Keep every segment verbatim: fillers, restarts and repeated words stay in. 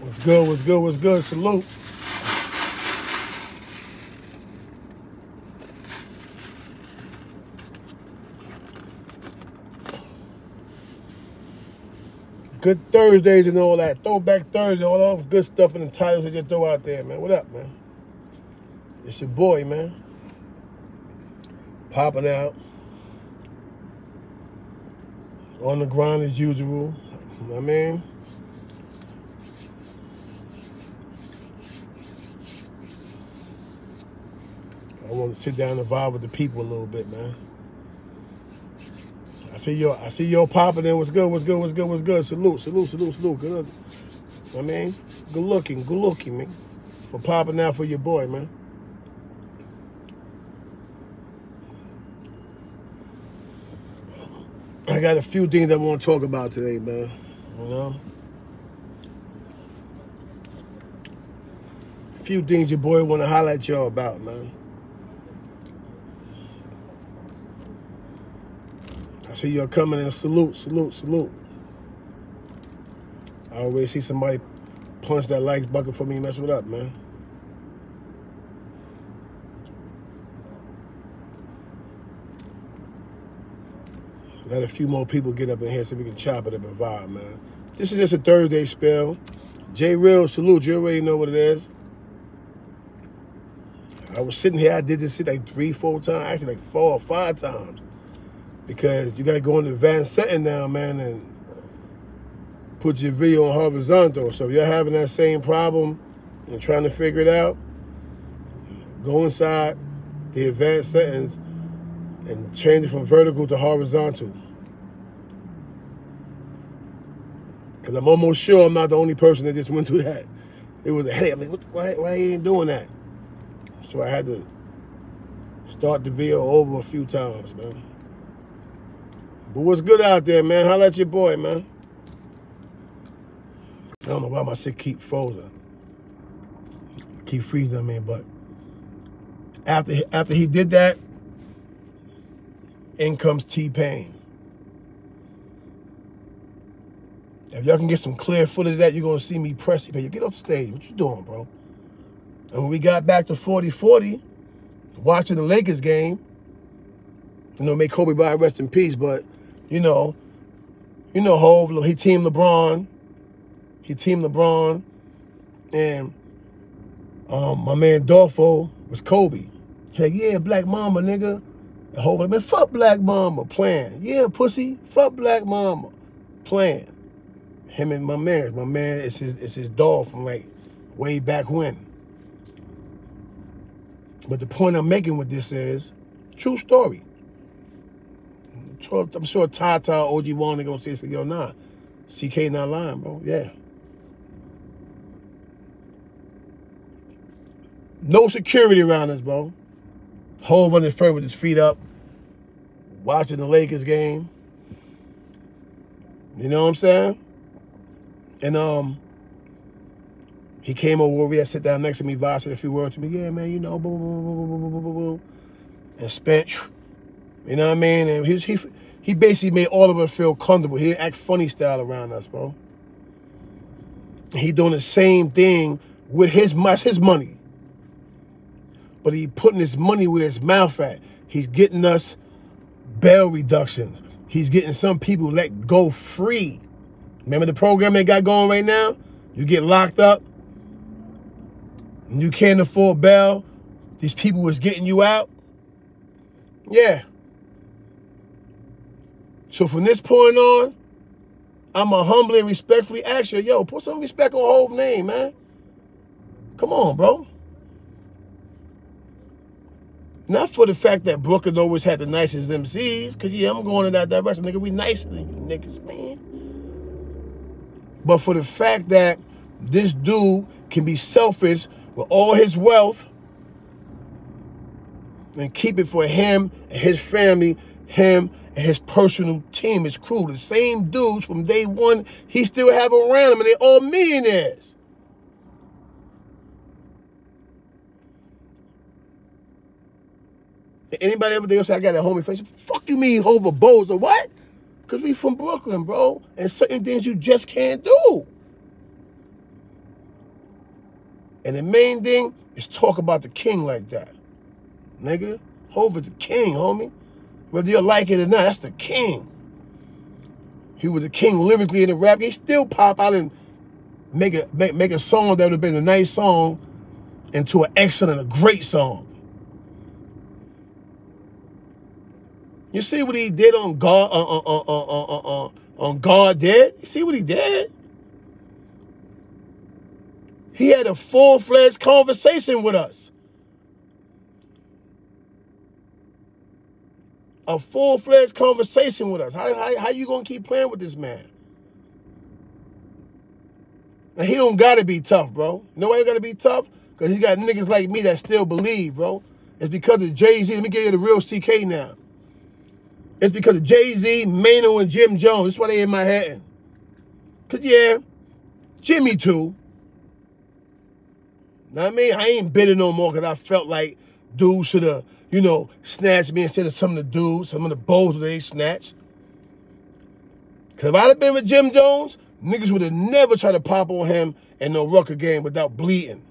What's good, what's good, what's good? Salute. Good Thursdays and all that. Throwback Thursday, all that good stuff in the titles that you throw out there, man. What up, man? It's your boy, man. Popping out. On the grind as usual. You know what I mean? I want to sit down and vibe with the people a little bit, man. I see y'all, I see y'all popping in. What's good, what's good, what's good, what's good? Salute, salute, salute, salute. Good. I mean, good looking, good looking, man. For popping out for your boy, man. I got a few things I want to talk about today, man. You know? A few things your boy want to highlight y'all about, man. I see y'all coming in. Salute, salute, salute. I always see somebody punch that likes bucket for me, mess it up, man. Let a few more people get up in here so we can chop it up and vibe, man. This is just a Thursday spell. J Real, salute. You already know what it is. I was sitting here. I did this shit like three, four times. Actually, like four or five times. Because you got to go into advanced setting now, man, and put your video on horizontal. So if you're having that same problem and trying to figure it out, go inside the advanced settings and change it from vertical to horizontal. Because I'm almost sure I'm not the only person that just went through that. It was, hey, I mean, what, why, why he ain't doing that? So I had to start the video over a few times, man. But what's good out there, man? Holla at your boy, man. I don't know why my shit keep frozen. Keep freezing, I mean, but after, after he did that, in comes T-Pain. If y'all can get some clear footage of that, you're going to see me press T-Pain. Get off stage. What you doing, bro? And when we got back to forty forty, watching the Lakers game, you know, may Kobe Bryant rest in peace, but You know, you know, Hov, he teamed LeBron. He teamed LeBron. And um, my man Dolfo was Kobe. He's like, yeah, Black Mamba, nigga. And Hov like, man, fuck Black Mamba, playing. Yeah, pussy, fuck Black Mamba, playing. Him and my man, my man, it's his, it's his dog from like way back when. But the point I'm making with this is, true story. I'm sure Tata, O G Wong, they're going to say, say, yo, nah, C K not lying, bro. Yeah. No security around us, bro. Hov running first with his feet up, watching the Lakers game. You know what I'm saying? And um, he came over where we had sit down next to me, Vod said a few words to me. Yeah, man, you know, boo, boo, boo, boo, boo, boo, boo, boo. And spent... You know what I mean? And he, he, he basically made all of us feel comfortable. He didn't act funny style around us, bro. He doing the same thing with his, his money. But he putting his money where his mouth at. He's getting us bail reductions. He's getting some people let go free. Remember the program they got going right now? You get locked up. And you can't afford bail. These people was getting you out. Yeah. So from this point on, I'm going to humbly and respectfully ask you, yo, put some respect on Hov's name, man. Come on, bro. Not for the fact that Brooklyn always had the nicest M Cs, because, yeah, I'm going in that direction. Nigga, we nicer than you niggas, man. But for the fact that this dude can be selfish with all his wealth and keep it for him and his family, him and his personal team, his crew, the same dudes from day one, he still have around him, and they all millionaires. Anybody ever they say I got a homie face? Fuck you mean Hova Bows or what? Because we from Brooklyn, bro. And certain things you just can't do. And the main thing is talk about the king like that. Nigga, Hova the king, homie. Whether you like it or not, that's the king. He was the king lyrically in the rap. He still pop out and make a, make, make a song that would have been a nice song into an excellent, a great song. You see what he did on God, uh, uh, uh, uh, uh, uh, on God Dead? You see what he did? He had a full-fledged conversation with us. A full-fledged conversation with us. How, how, how you going to keep playing with this man? Now, he don't got to be tough, bro. You know why he got to be tough? Because he got niggas like me that still believe, bro. It's because of Jay-Z. Let me give you the real C K now. It's because of Jay-Z, Maino, and Jim Jones. That's why they in my head. Because, yeah, Jimmy too. Know what I mean? I ain't bitter no more because I felt like dudes should have, you know, snatched me instead of some of the dudes, some of the bows they snatched. Because if I'd have been with Jim Jones, niggas would have never tried to pop on him in no rucker game without bleeding.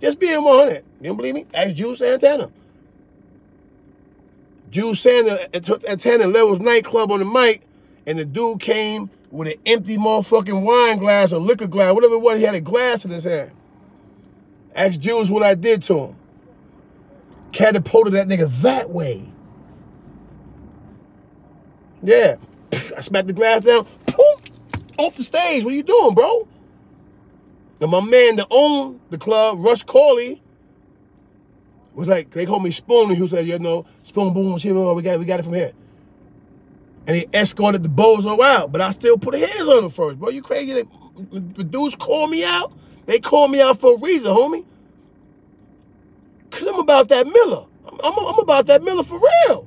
Just being one hundred. You don't believe me? Ask Juelz Santana. Juelz Santana at Tanner Levels nightclub on the mic, and the dude came with an empty motherfucking wine glass or liquor glass, whatever it was, he had a glass in his hand. Asked Juelz what I did to him. Catapulted that nigga that way. Yeah. I smacked the glass down, boom, off the stage. What are you doing, bro? And my man that owned the club, Russ Corley, was like, they called me Spoon, and he was like, you know, Spoon, boom, shit, we got it, we got it from here. And he escorted the bozo out, but I still put hands on him first, bro. You crazy? They, the dudes call me out. They call me out for a reason, homie. Because I'm about that Miller. I'm, I'm, I'm about that Miller for real.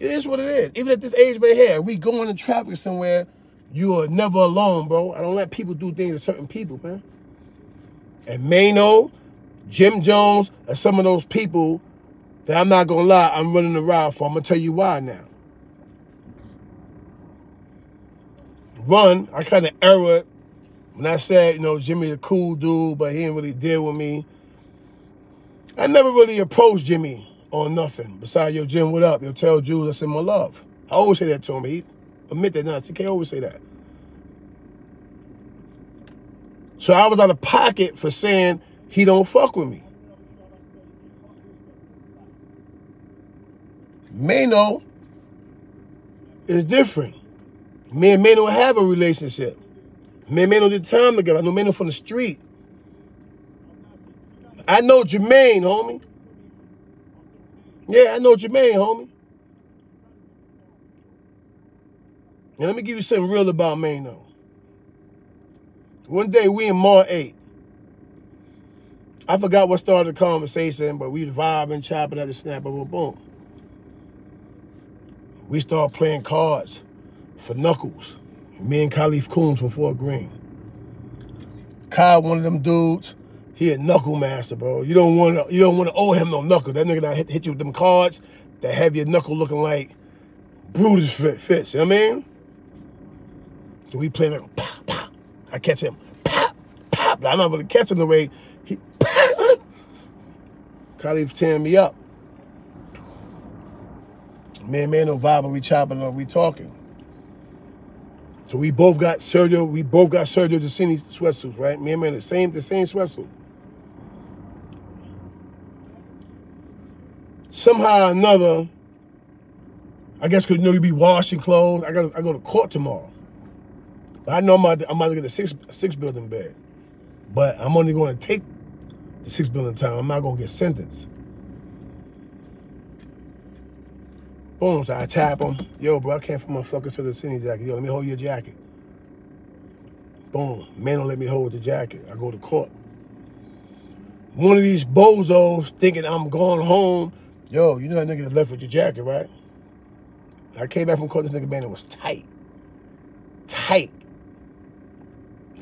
It is what it is. Even at this age right here, we going in traffic somewhere, you are never alone, bro. I don't let people do things to certain people, man. And Maino, Jim Jones, and some of those people that I'm not going to lie, I'm running around for. I'm going to tell you why now. One, I kind of erred when I said, you know, Jimmy's a cool dude, but he didn't really deal with me. I never really approached Jimmy on nothing. Besides, yo, Jim, what up? Yo, tell Juelz I send my love. I always say that to him. He admit that now. C K always say that. So I was out of pocket for saying, he don't fuck with me. Maino is different. Me and Maino have a relationship. Me and Maino did time together. I know Maino from the street. I know Jermaine, homie. Yeah, I know Jermaine, homie. Now let me give you something real about Maino. One day we in Mar eight. I forgot what started the conversation, but we vibing, chopping up the snap, boom, boom. We start playing cards for Knuckles. Me and Khalif Coombs from Fort Greene. Kyle, one of them dudes, he a knuckle master, bro. You don't want to, you don't want to owe him no knuckle. That nigga that hit, hit you with them cards that have your knuckle looking like Brutus Fitz. You know what I mean? So we play like pop, pop. I catch him, pop, pop. But I'm not really catching the way. He, Khalif's tearing me up. Me and Maino vibing, we chopping up, we talking. So we both got Sergio, we both got Sergio Giacini's sweatsuits, right? Me and Maino, the same, the same sweatsuit. Somehow or another, I guess because you know you be washing clothes. I got I go to court tomorrow. But I know I'm about to, I'm about to get a six six building bed. But I'm only going to take the six billion time. I'm not going to get sentenced. Boom, so I tap him. Yo, bro, I came from my fucking to the city jacket. Yo, let me hold your jacket. Boom. Man don't let me hold the jacket. I go to court. One of these bozos thinking I'm going home. Yo, you know that nigga that left with your jacket, right? I came back from court. This nigga, man, it was tight. Tight.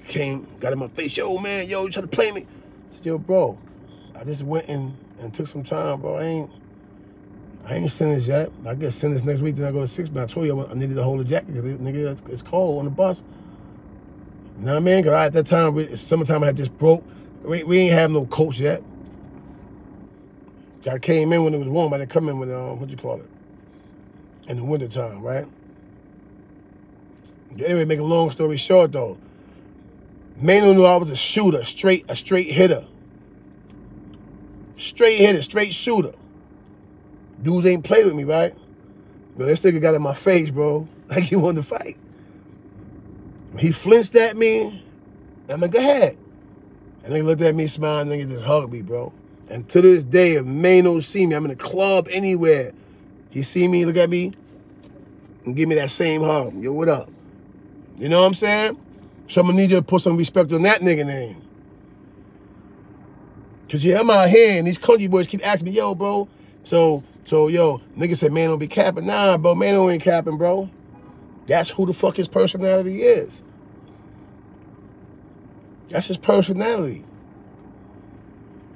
Came, got in my face. Yo, man, yo, you trying to play me? I said, yo, bro, I just went and and took some time, bro. I ain't, I ain't sentenced yet. I get sentenced next week, then I go to six, but I told you I needed to hold a jacket because, nigga, it's cold on the bus. You know what I mean? Because at that time, we, summertime I had just broke. We, we ain't have no coats yet. I came in when it was warm. I didn't come in when, um, what you call it? In the wintertime, right? Anyway, make a long story short, though. Maino knew I was a shooter, straight, a straight hitter. Straight hitter, straight shooter. Dudes ain't play with me, right? But this nigga got in my face, bro. Like he wanted to fight. He flinched at me. I'm like, go ahead. And they looked at me, smiled, and nigga just hugged me, bro. And to this day, if Maino see me, I'm in a club anywhere. He see me, look at me, and give me that same hug. Yo, what up? You know what I'm saying? So I'm gonna need you to put some respect on that nigga name. Cause yeah, I'm out here and these country boys keep asking me, yo, bro. So, so yo, nigga said Maino be capping. Nah, bro, Maino ain't capping, bro. That's who the fuck his personality is. That's his personality.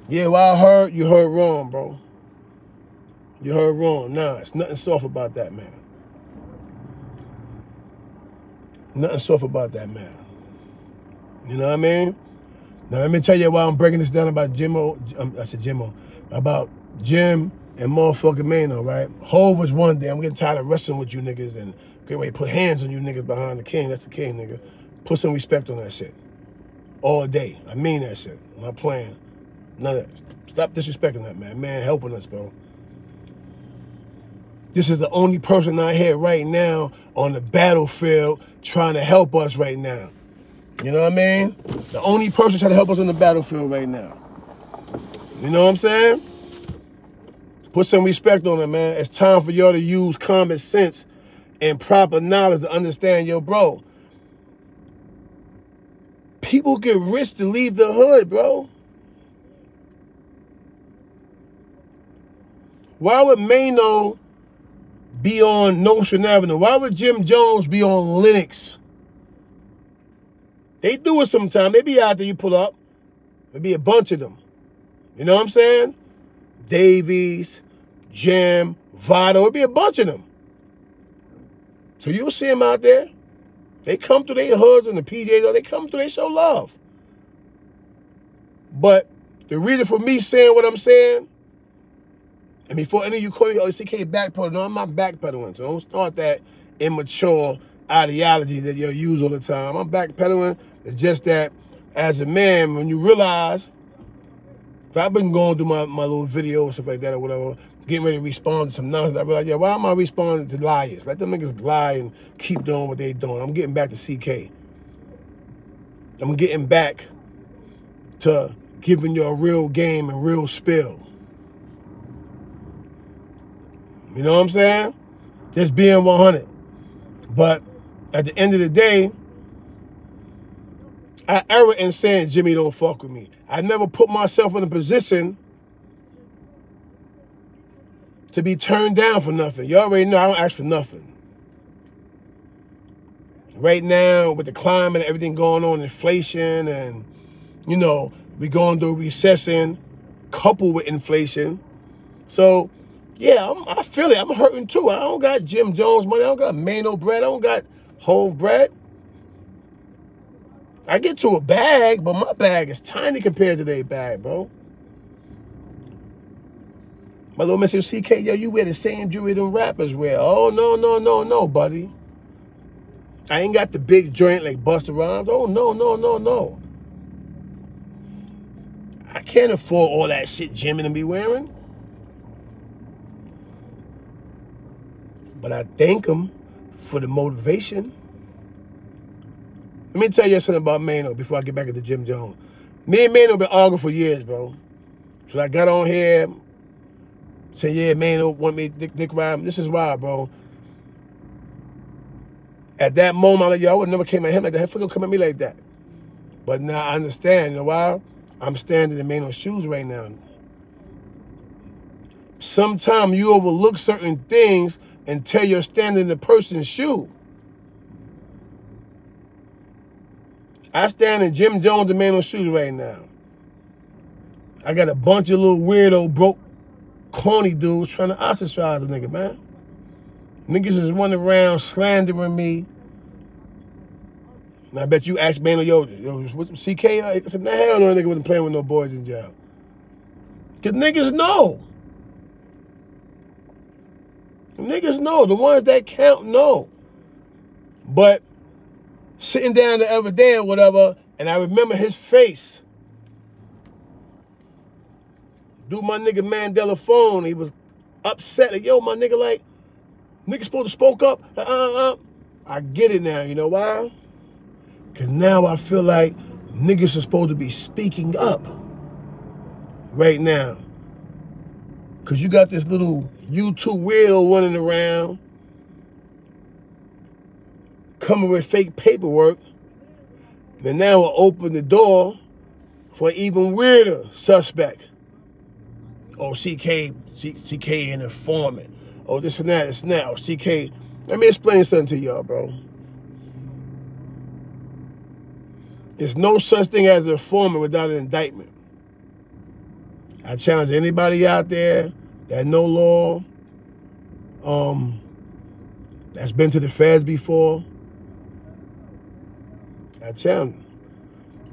Yeah, well, I heard, you heard wrong, bro. You heard wrong. Nah, it's nothing soft about that, man. Nothing soft about that, man. You know what I mean? Now, let me tell you why I'm breaking this down about Jimmo. I said Jimmo. About Jim and motherfucking Maino, right? Hov was one day. I'm getting tired of wrestling with you niggas and great way to put hands on you niggas behind the king. That's the king, nigga. Put some respect on that shit. All day. I mean that shit. I'm not playing. None of that. Stop disrespecting that, man. Man, helping us, bro. This is the only person out here right now on the battlefield trying to help us right now. You know what I mean? The only person trying to help us on the battlefield right now. You know what I'm saying? Put some respect on it, man. It's time for y'all to use common sense and proper knowledge to understand, yo, bro. People get rich to leave the hood, bro. Why would Maino be on Notion Avenue? Why would Jim Jones be on Lennox? They do it sometimes. They be out there, you pull up. There be a bunch of them. You know what I'm saying? Davies, Jim, Vado. It be a bunch of them. So you'll see them out there. They come through their hoods and the P Js, or they come through, they show love. But the reason for me saying what I'm saying, and before any of you call me, oh, C K backpedaling. No, I'm not backpedaling. So don't start that immature ideology that you use all the time. I'm backpedaling. It's just that as a man, when you realize, if I've been going through my, my little videos, stuff like that or whatever, getting ready to respond to some nonsense, I realize, yeah, why am I responding to liars? Let them niggas lie and keep doing what they doing. I'm getting back to C K. I'm getting back to giving you a real game and real spill. You know what I'm saying? Just being one hundred. But at the end of the day, I error in saying, Jimmy, don't fuck with me. I never put myself in a position to be turned down for nothing. You already know I don't ask for nothing. Right now, with the climate and everything going on, inflation and, you know, we going through recession coupled with inflation. So, yeah, I'm, I feel it. I'm hurting too. I don't got Jim Jones money. I don't got Maino bread. I don't got Hov bread. I get to a bag, but my bag is tiny compared to their bag, bro. My little message, C K, yo, you wear the same jewelry them rappers wear. Oh, no, no, no, no, buddy. I ain't got the big joint like Busta Rhymes. Oh, no, no, no, no. I can't afford all that shit Jim and them be wearing. But I thank him for the motivation. Let me tell you something about Maino before I get back into Jim Jones. Me and Maino been arguing for years, bro. So I got on here, said, yeah, Maino want me to dick, dick rhyme. This is why, bro. At that moment, I'm like, yo, I would never came at him like that. How the fuck you come at me like that? But now I understand. You know why? I'm standing in Maino's shoes right now. Sometimes you overlook certain things until you're standing in the person's shoe. I stand in Jim Jones and Maino's shoes right now. I got a bunch of little weirdo, broke, corny dudes trying to ostracize the nigga, man. Niggas is running around slandering me. And I bet you asked Maino, yo, yo, what's C K? I said, nah, hell no, that nigga wasn't playing with no boys in jail. Because niggas know. The niggas know. The ones that count know. But sitting down the other day or whatever, and I remember his face. Dude, my nigga Mandela phone, he was upset. Like, yo, my nigga, like, nigga supposed to spoke up. Uh, uh, uh. I get it now. You know why? Because now I feel like niggas are supposed to be speaking up right now. Because you got this little YouTube weirdo running around coming with fake paperwork. Then now we'll open the door for an even weirder suspect. Oh, C K, C K an informant. Oh, this and that, it's now. C K, let me explain something to y'all, bro. There's no such thing as an informant without an indictment. I challenge anybody out there that know law, um, that's been to the feds before. I challenge them.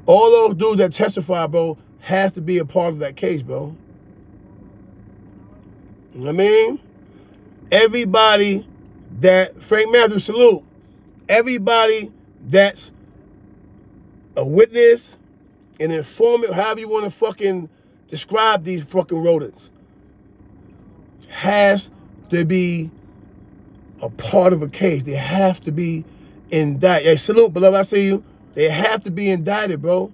All those dudes that testify, bro, has to be a part of that case, bro. You know what I mean? Everybody that, Frank Matthews, salute. Everybody that's a witness, an informant, however you want to fucking describe these fucking rodents, has to be a part of a case. They have to be indicted. Hey, salute, beloved, I see you. They have to be indicted, bro.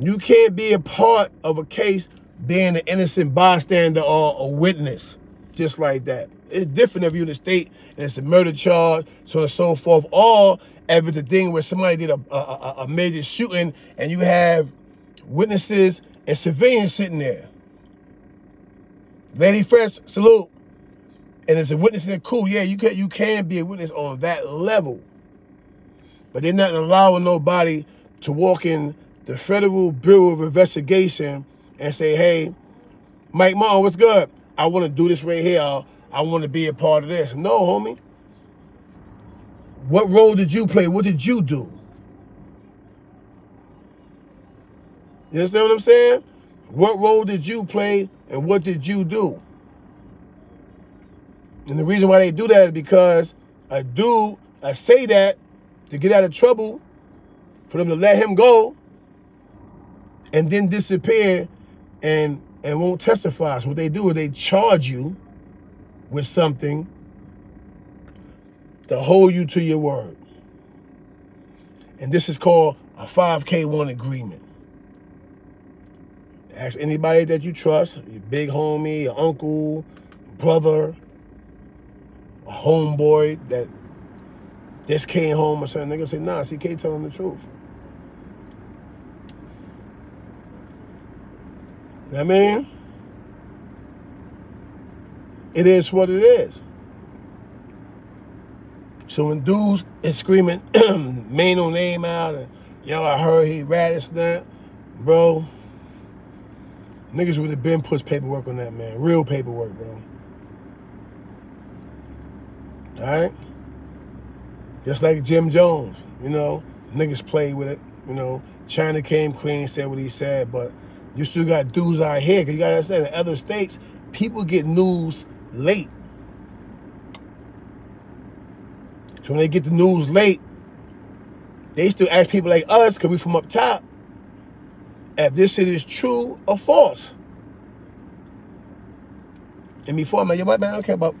You can't be a part of a case being an innocent bystander or a witness just like that. It's different if you're in the state and it's a murder charge, so on and so forth, or if it's a thing where somebody did a, a, a major shooting and you have witnesses and civilians sitting there. Lady Fresh, salute. And it's a witness in the coup. Yeah, you can, you can be a witness on that level. But they're not allowing nobody to walk in the Federal Bureau of Investigation and say, hey, Mike Martin, what's good? I want to do this right here. I want to be a part of this. No, homie. What role did you play? What did you do? You understand what I'm saying? What role did you play and what did you do? And the reason why they do that is because a dude, I say that to get out of trouble, for them to let him go and then disappear and, and won't testify. So what they do is they charge you with something to hold you to your word. And this is called a five K one agreement. Ask anybody that you trust, your big homie, your uncle, brother, a homeboy that this came home or something. They're going to say, nah, C K telling the truth. I mean, it is what it is. So when dudes is screaming Maino name out and yo, I heard he ratted snap, bro, niggas would have been pushed paperwork on that man. Real paperwork, bro. Alright? Just like Jim Jones, you know, niggas played with it, you know. China came clean, said what he said, but you still got dudes out here. Because you got to understand, in other states, people get news late. So when they get the news late, they still ask people like us, because we from up top, if this shit is true or false. And before, I'm like, yo, man, I don't care about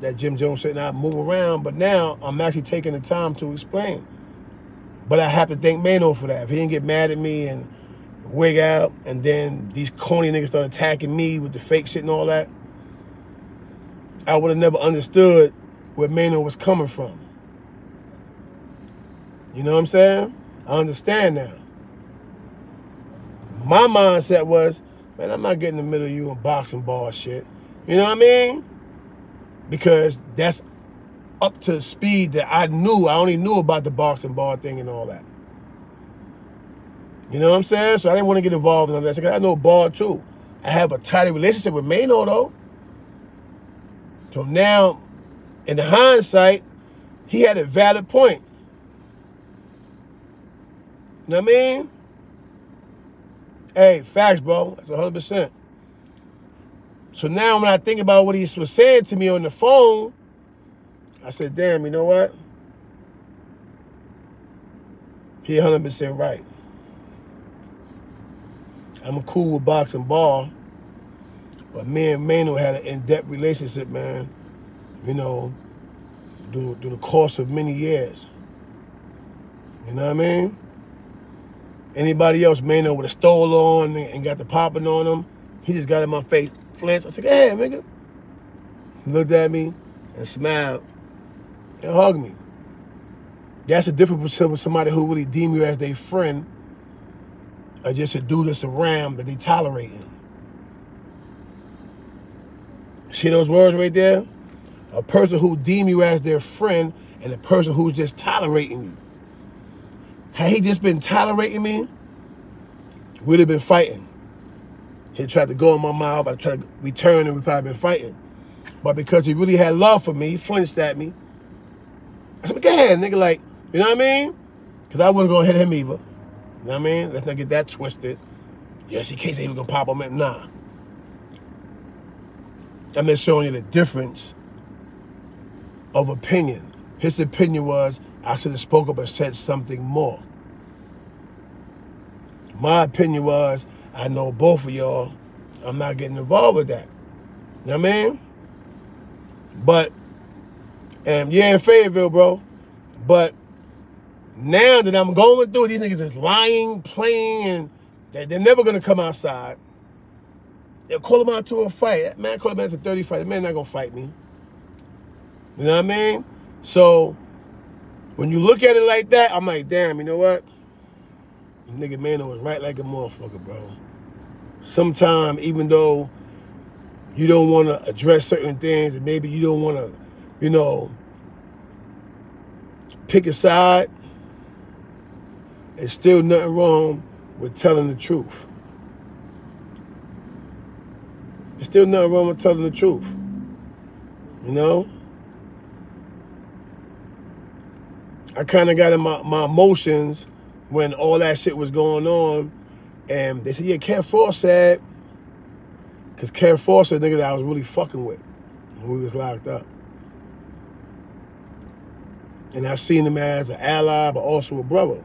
that Jim Jones shit, and I move around, but now I'm actually taking the time to explain. But I have to thank Maino for that. If he didn't get mad at me and wig out, and then these corny niggas start attacking me with the fake shit and all that, I would have never understood where Maino was coming from. You know what I'm saying? I understand now. My mindset was, man, I'm not getting in the middle of you and boxing ball shit. You know what I mean? Because that's up to speed that I knew. I only knew about the boxing ball thing and all that. You know what I'm saying? So I didn't want to get involved in all that. Because I know Bard too. I have a tighter relationship with Maino though. So now, in the hindsight, he had a valid point. You know what I mean? Hey, facts, bro. That's one hundred percent. So now when I think about what he was saying to me on the phone, I said, damn, you know what? He one hundred percent right. I'm cool with boxing ball, but me and Maino had an in-depth relationship, man, you know, through, through the course of many years. You know what I mean? Anybody else, Maino would have stole on and got the popping on him. He just got in my face, flinched. I said, go ahead, nigga. He looked at me and smiled and hugged me. That's the difference with somebody who really deem you as their friend or just a dude that's around that they tolerating. See those words right there? A person who deem you as their friend and a person who's just tolerating you. Had he just been tolerating me, we'd have been fighting. He tried to go in my mouth. I tried to return and we'd probably been fighting. But because he really had love for me, he flinched at me. I said, go ahead, nigga, like, you know what I mean? Because I wasn't going to hit him either. You know what I mean? Let's not get that twisted. Yes, he can't say he was going to pop him in. Nah. I'm just showing you the difference of opinion. His opinion was, I should have spoke up and said something more. My opinion was, I know both of y'all. I'm not getting involved with that. You know what I mean? But, and yeah, in Fayetteville, bro. But now that I'm going through, these niggas is lying, playing, and they, they're never going to come outside. They'll call him out to a fight. That man called him out to thirty fight. That man not going to fight me. You know what I mean? So when you look at it like that, I'm like, damn, you know what? Nigga Maino was right like a motherfucker, bro. Sometimes, even though you don't want to address certain things and maybe you don't want to, you know, pick a side, there's still nothing wrong with telling the truth. There's still nothing wrong with telling the truth. You know? I kind of got in my, my emotions when all that shit was going on. And they said, yeah, Kev Frost said, because Kev Frost said, nigga, that I was really fucking with when we was locked up. And I seen him as an ally, but also a brother.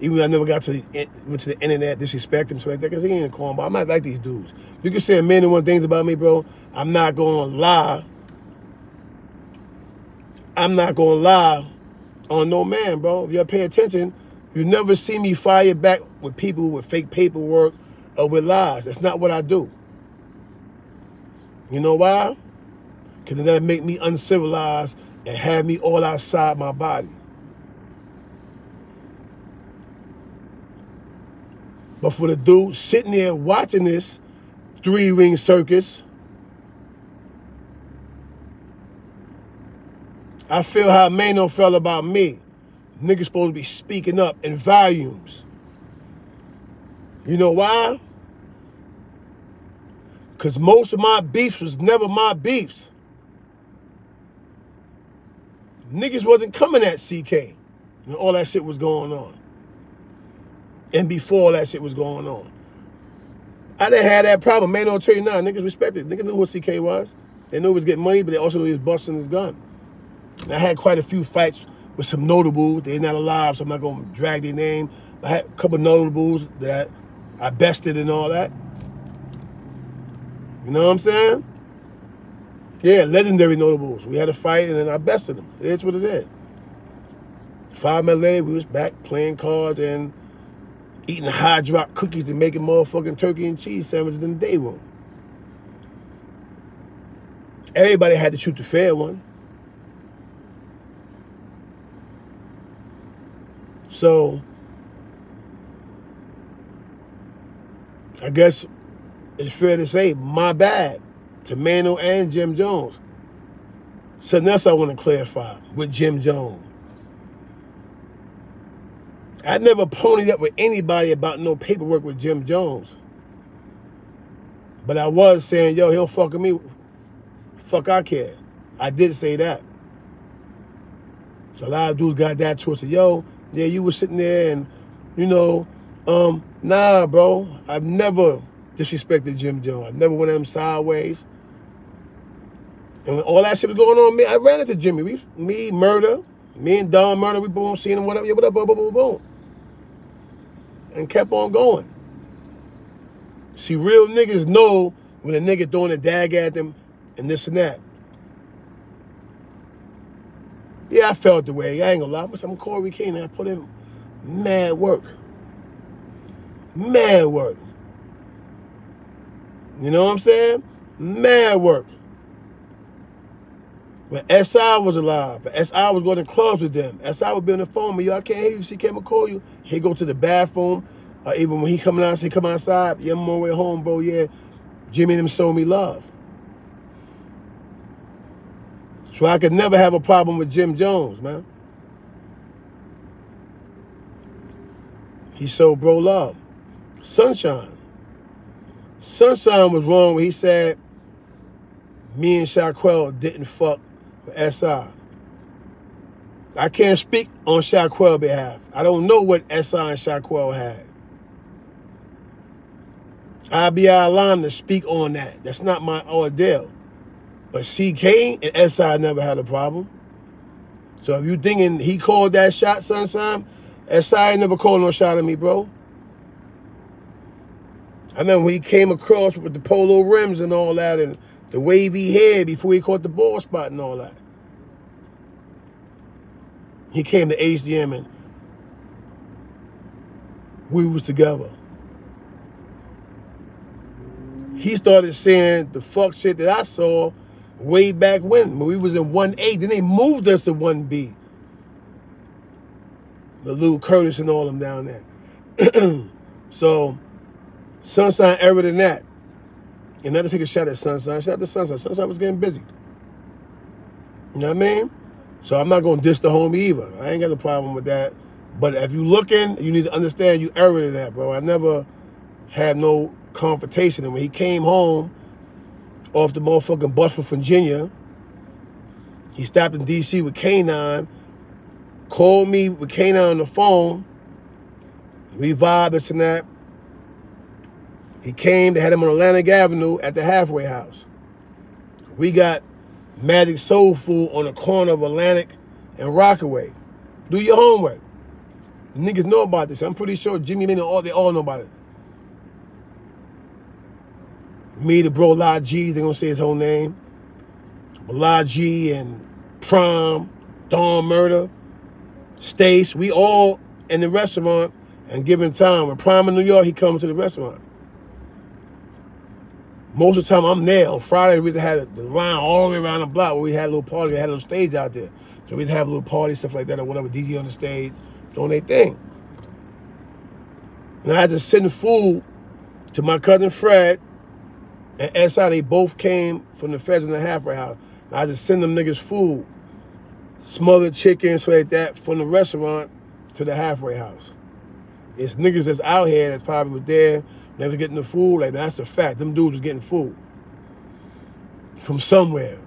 Even though I never got to the, went to the internet, disrespect him, so like that, because he ain't a cornball. I'm not like these dudes. You can say a million and one things about me, bro. I'm not going to lie. I'm not going to lie on no man, bro. If y'all pay attention, you never see me fire back with people with fake paperwork or with lies. That's not what I do. You know why? Because that'll make me uncivilized and have me all outside my body. But for the dude sitting there watching this three-ring circus, I feel how Maino felt about me. Niggas supposed to be speaking up in volumes. You know why? Because most of my beefs was never my beefs. Niggas wasn't coming at C K when all that shit was going on. And before all that shit was going on. I didn't have that problem. Maino tell you now, niggas respected. Niggas knew what C K was. They knew he was getting money, but they also knew he was busting his gun. And I had quite a few fights with some notables. They're not alive, so I'm not going to drag their name. I had a couple of notables that I bested and all that. You know what I'm saying? Yeah, legendary notables. We had a fight, and then I bested them. That's what it is. Five minutes later, we was back playing cards and eating high-drop cookies and making motherfucking turkey and cheese sandwiches in the day room. Everybody had to shoot the fair one. So, I guess it's fair to say, my bad to Maino and Jim Jones. Something else I want to clarify with Jim Jones. I never ponied up with anybody about no paperwork with Jim Jones. But I was saying, yo, he'll fuck with me. Fuck, I care. I did say that. So a lot of dudes got that twisted. Yo, yeah, you were sitting there and, you know, um, nah, bro. I've never disrespected Jim Jones. I've never went at him sideways. And when all that shit was going on, man, I ran into Jimmy. We, me, Murder, me and Don Murder, we boom, seeing him, whatever, yeah, what up, boom, boom, boom, boom. And kept on going. See, real niggas know when a nigga throwing a dag at them and this and that. Yeah, I felt the way. I ain't gonna lie. I'm Corey King, and I put in mad work. Mad work. You know what I'm saying? Mad work. When S I was alive, when S I was going to clubs with them, S I would be on the phone, man, yo, I can't hear you, she can't call you. He'd go to the bathroom, uh, even when he coming out, he come outside, yeah, I'm on my way home, bro, yeah, Jimmy and them showed me love. So I could never have a problem with Jim Jones, man. He showed bro love. Sunshine. Sunshine was wrong when he said, me and Shaquille didn't fuck with S I. I can't speak on Shaquille's behalf. I don't know what S I and Shaquille had. I'd be out of line to speak on that. That's not my ordeal. But C K and S I never had a problem. So if you thinking he called that shot, Sunshine, S I ain't never called no shot at me, bro. I remember when he came across with the polo rims and all that and the wavy hair before he caught the ball spot and all that. He came to H D M and we was together. He started saying the fuck shit that I saw way back when, when we was in one A. Then they moved us to one B. The Lou Curtis and all them down there. So, Sunshine ever than that. And another thing, a shout at Sunshine. Shout out to Sunshine. Sunshine was getting busy. You know what I mean? So I'm not going to diss the homie either. I ain't got a problem with that. But if you looking, you need to understand you error in that, bro. I never had no confrontation. And when he came home off the motherfucking bus from Virginia, he stopped in D C with K nine, called me with K nine on the phone. We vibed and some that. He came, they had him on Atlantic Avenue at the halfway house. We got Magic Soul Food on the corner of Atlantic and Rockaway. Do your homework. Niggas know about this. I'm pretty sure Jimmy Maino, all they all know about it. Me, the bro La G, they're gonna say his whole name. La G and Prime, Don Murder, Stace, we all in the restaurant and given time. When Prime in New York, he comes to the restaurant. Most of the time, I'm there. On Friday, we had the line all the way around the block where we had a little party. We had a little stage out there. So we'd have a little party, stuff like that, or whatever, D J on the stage, doing their thing. And I had to send food to my cousin Fred and S I. They both came from the Feds and the halfway house. And I had to send them niggas food, smothered chicken, stuff like that, from the restaurant to the halfway house. It's niggas that's out here that's probably was there. Never getting the food, like that's a fact. Them dudes was getting food from somewhere.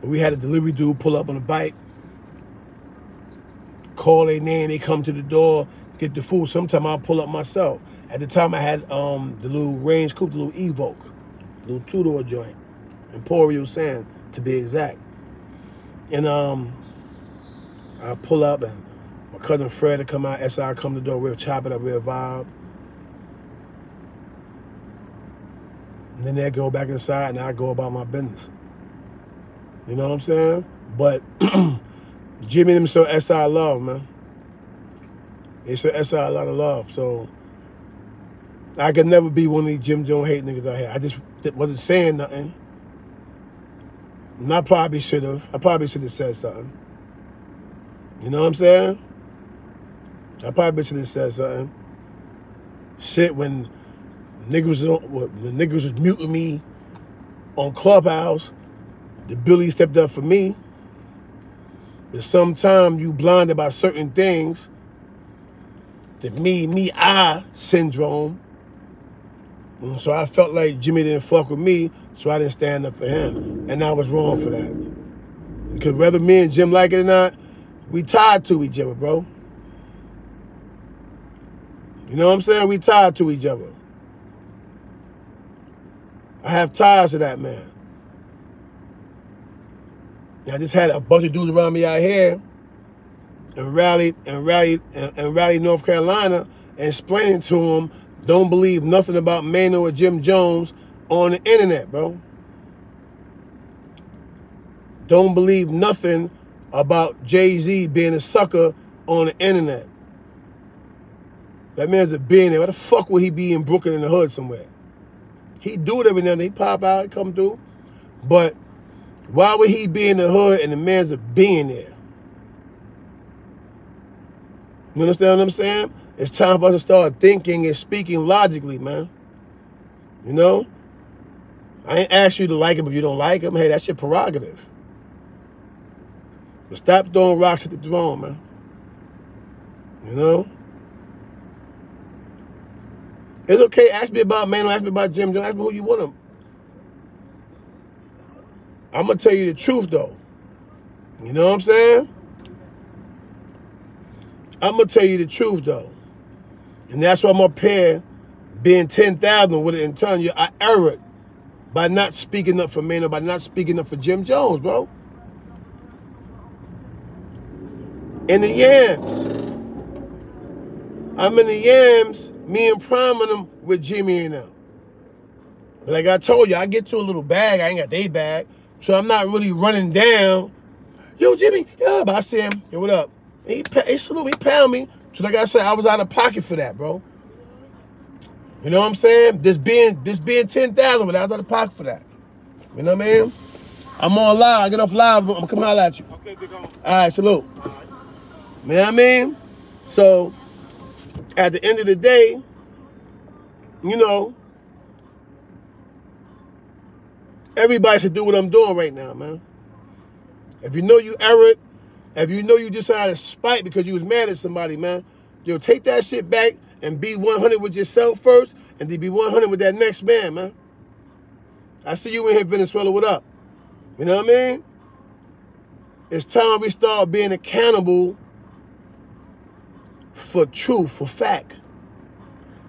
But we had a delivery dude pull up on a bike, call their name, they come to the door, get the food. Sometimes I'll pull up myself. At the time I had um, the little Range Coupe, the little Evoque, the little two-door joint, Emporio Sand, to be exact. And um, I pull up and my cousin Fred would come out, S I come to the door, we'll chop it up, we'll vibe. And then they go back inside and I go about my business. You know what I'm saying? But Jimmy and them show S I love, man. They show S I a lot of love. So I could never be one of these Jim Jones hate niggas out here. I just wasn't saying nothing. And I probably should have. I probably should have said something. You know what I'm saying? I probably should have said something. Shit, when... Niggas, the niggas was muting me on Clubhouse. The Billy stepped up for me. But sometimes you blinded by certain things the me, me, I syndrome. And so I felt like Jimmy didn't fuck with me, so I didn't stand up for him. And I was wrong for that. Because whether me and Jim like it or not, we tied to each other, bro. You know what I'm saying? We tied to each other. I have ties to that man. And I just had a bunch of dudes around me out here and rallied and rallied and, and rallied North Carolina and explaining to them, don't believe nothing about Maino or Jim Jones on the internet, bro. Don't believe nothing about Jay-Z being a sucker on the internet. That man's a billionaire. Why the fuck would he be in Brooklyn in the hood somewhere? He do it every now and then. He pop out, he come through. But why would he be in the hood and the man's a billionaire? You understand what I'm saying? It's time for us to start thinking and speaking logically, man. You know? I ain't asked you to like him if you don't like him. Hey, that's your prerogative. But stop throwing rocks at the throne, man. You know? It's okay. Ask me about Maino. Ask me about Jim Jones. Ask me who you want him. I'm going to tell you the truth, though. You know what I'm saying? I'm going to tell you the truth, though. And that's why I'm up here being ten thousand with it and telling you I erred by not speaking up for Maino, by not speaking up for Jim Jones, bro. In the yams. I'm in the yams. Me and Prime and them with Jimmy and them. But like I told you, I get to a little bag. I ain't got they bag. So I'm not really running down. Yo, Jimmy. Yeah, but I see him. Yo, what up? He, he salute me, pound me. So like I said, I was out of pocket for that, bro. You know what I'm saying? This being this being ten thousand, but I was out of pocket for that. You know what I mean? I'm on live. I get off live. I'm coming out at you. Okay, good on. All right, salute. All right. You know what I mean? So... at the end of the day, you know, everybody should do what I'm doing right now, man. If you know you erred, if you know you just out of spite because you was mad at somebody, man, yo, take that shit back and be one hundred with yourself first and then be one hundred with that next man, man. I see you in here, Venezuela, what up? You know what I mean? It's time we start being accountable for truth, for fact.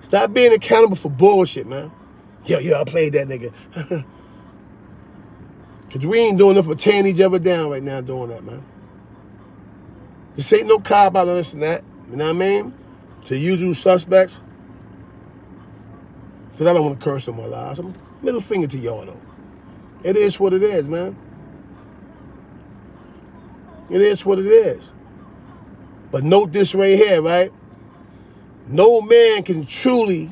Stop being accountable for bullshit, man. Yo, yo, I played that nigga. Because we ain't doing nothing but tearing each other down right now doing that, man. This ain't no cop out of this and that. You know what I mean? To the usual suspects. Because I don't want to curse on my lives. I'm middle finger to y'all, though. It is what it is, man. It is what it is. But note this right here, right? No man can truly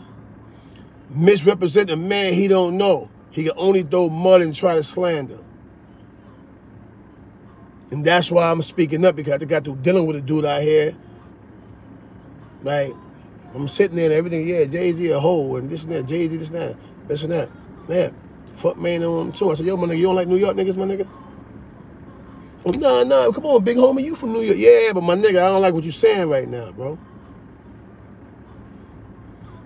misrepresent a man he don't know. He can only throw mud and try to slander. And that's why I'm speaking up, because I got to dealing with a dude out here. Like, I'm sitting there and everything, yeah, Jay-Z a hoe and this and that, Jay-Z this and that, this and that. Yeah, fuck Maino on him too. I said, yo, my nigga, you don't like New York niggas, my nigga? Oh, nah, nah, come on, big homie, you from New York. Yeah, but my nigga, I don't like what you're saying right now, bro.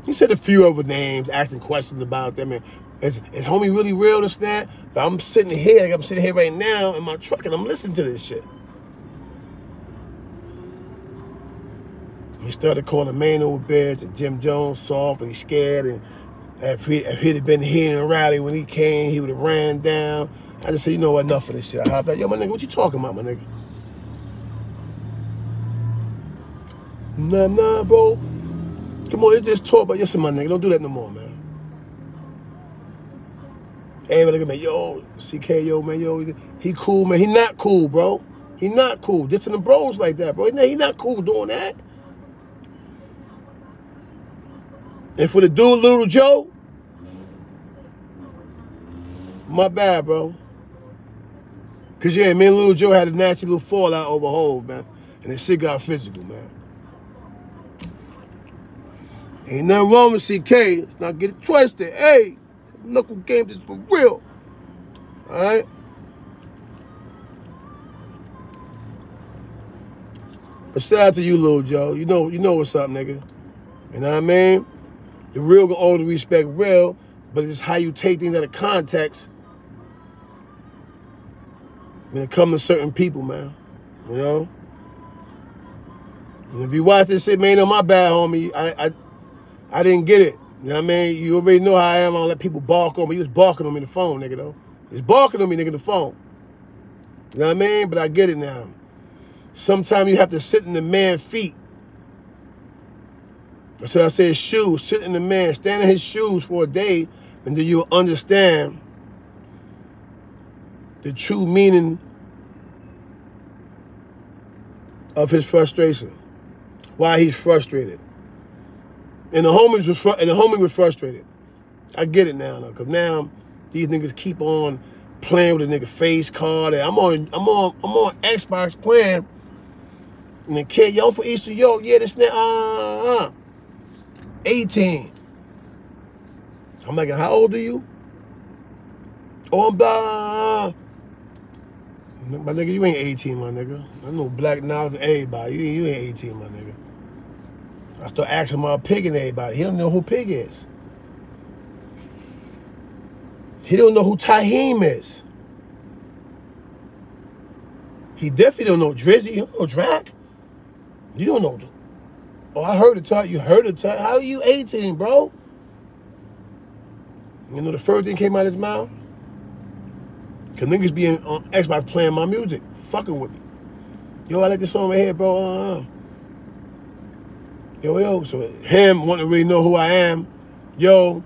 He said a few other names, asking questions about them. And is, is homie really real, this, that? But I'm sitting here, like I'm sitting here right now in my truck, and I'm listening to this shit. He started calling Maino a bitch, and Jim Jones soft, and he's scared. And if, he, if he'd have been here in Raleigh when he came, he would have ran down. I just said, you know what, enough of this shit. I hopped out, yo, my nigga, what you talking about, my nigga? Nah, nah, bro. Come on, it's just talk, but yes, my nigga, don't do that no more, man. Everybody look at me, yo, C K, yo, man, yo, he cool, man. He not cool, bro. He not cool. Dissing the bros like that, bro. He not cool doing that. And for the dude, Little Joe, my bad, bro. Because, yeah, me and Little Joe had a nasty little fallout over Hov, man. And this shit got physical, man. Ain't nothing wrong with C K. Let's not get it twisted. Hey, knuckle game is for real. All right? But shout out to you, Little Joe. You know, you know what's up, nigga. You know what I mean? The real will always respect real, but it's how you take things out of context when it comes to certain people, man. You know? And if you watch this shit, man, on my bad, homie, I, I I didn't get it. You know what I mean? You already know how I am. I don't let people bark on me. He was barking on me the phone, nigga, though. He's barking on me, nigga, the phone. You know what I mean? But I get it now. Sometimes you have to sit in the man's feet. That's what I said, shoes. Sit in the man. Stand in his shoes for a day, and then you'll understand the true meaning of his frustration. Why he's frustrated. And the homies was fr and the homie was frustrated. I get it now, though, because now these niggas keep on playing with a nigga face card. And I'm on, I'm on, I'm on Xbox playing. And the kid, yo, for Easter, yo, yeah, this nigga, uh, uh, eighteen. I'm like, how old are you? Oh, I'm blah. My nigga, you ain't eighteen, my nigga. I know black knowledge of everybody. You, you ain't eighteen, my nigga. I start asking my pig and everybody. He don't know who Pig is. He don't know who Taheem is. He definitely don't know Drizzy. You don't know Drac. You don't know. Oh, I heard it, talk. You heard it, talk. How are you eighteen, bro? You know the first thing came out of his mouth? Cause niggas be on Xbox playing my music, fucking with me. Yo, I like this song right here, bro. Uh-huh. Yo, yo, so him wanting to really know who I am. Yo,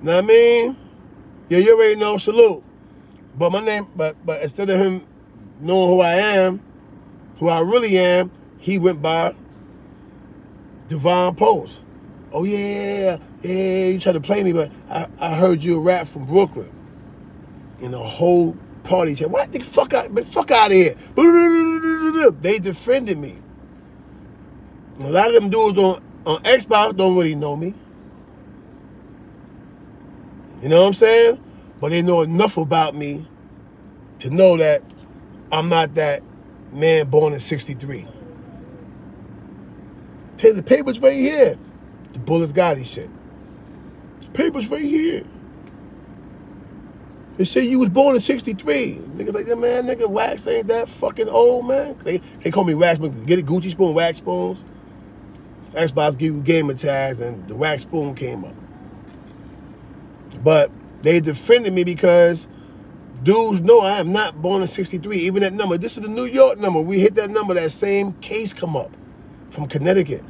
know what I mean? Yeah, you already know, salute. But my name, but but instead of him knowing who I am, who I really am, he went by Divine Pose. Oh yeah, yeah, you tried to play me, but I, I heard you rap from Brooklyn. And the whole party said, what the fuck out, but fuck out of here. They defended me. A lot of them dudes on, on Xbox don't really know me. You know what I'm saying? But they know enough about me to know that I'm not that man born in sixty-three. Tell you, the paper's right here. The bullets got his shit. The paper's right here. They said you was born in sixty-three. Niggas like that, man, nigga, Wax ain't that fucking old, man. They, they call me Wax, but get it, Gucci Spoon, Wax Spoons. Xbox gave you gamer tags, and the Wax Spoon came up. But they defended me because dudes know I am not born in sixty-three. Even that number, this is the New York number. We hit that number, that same case come up from Connecticut.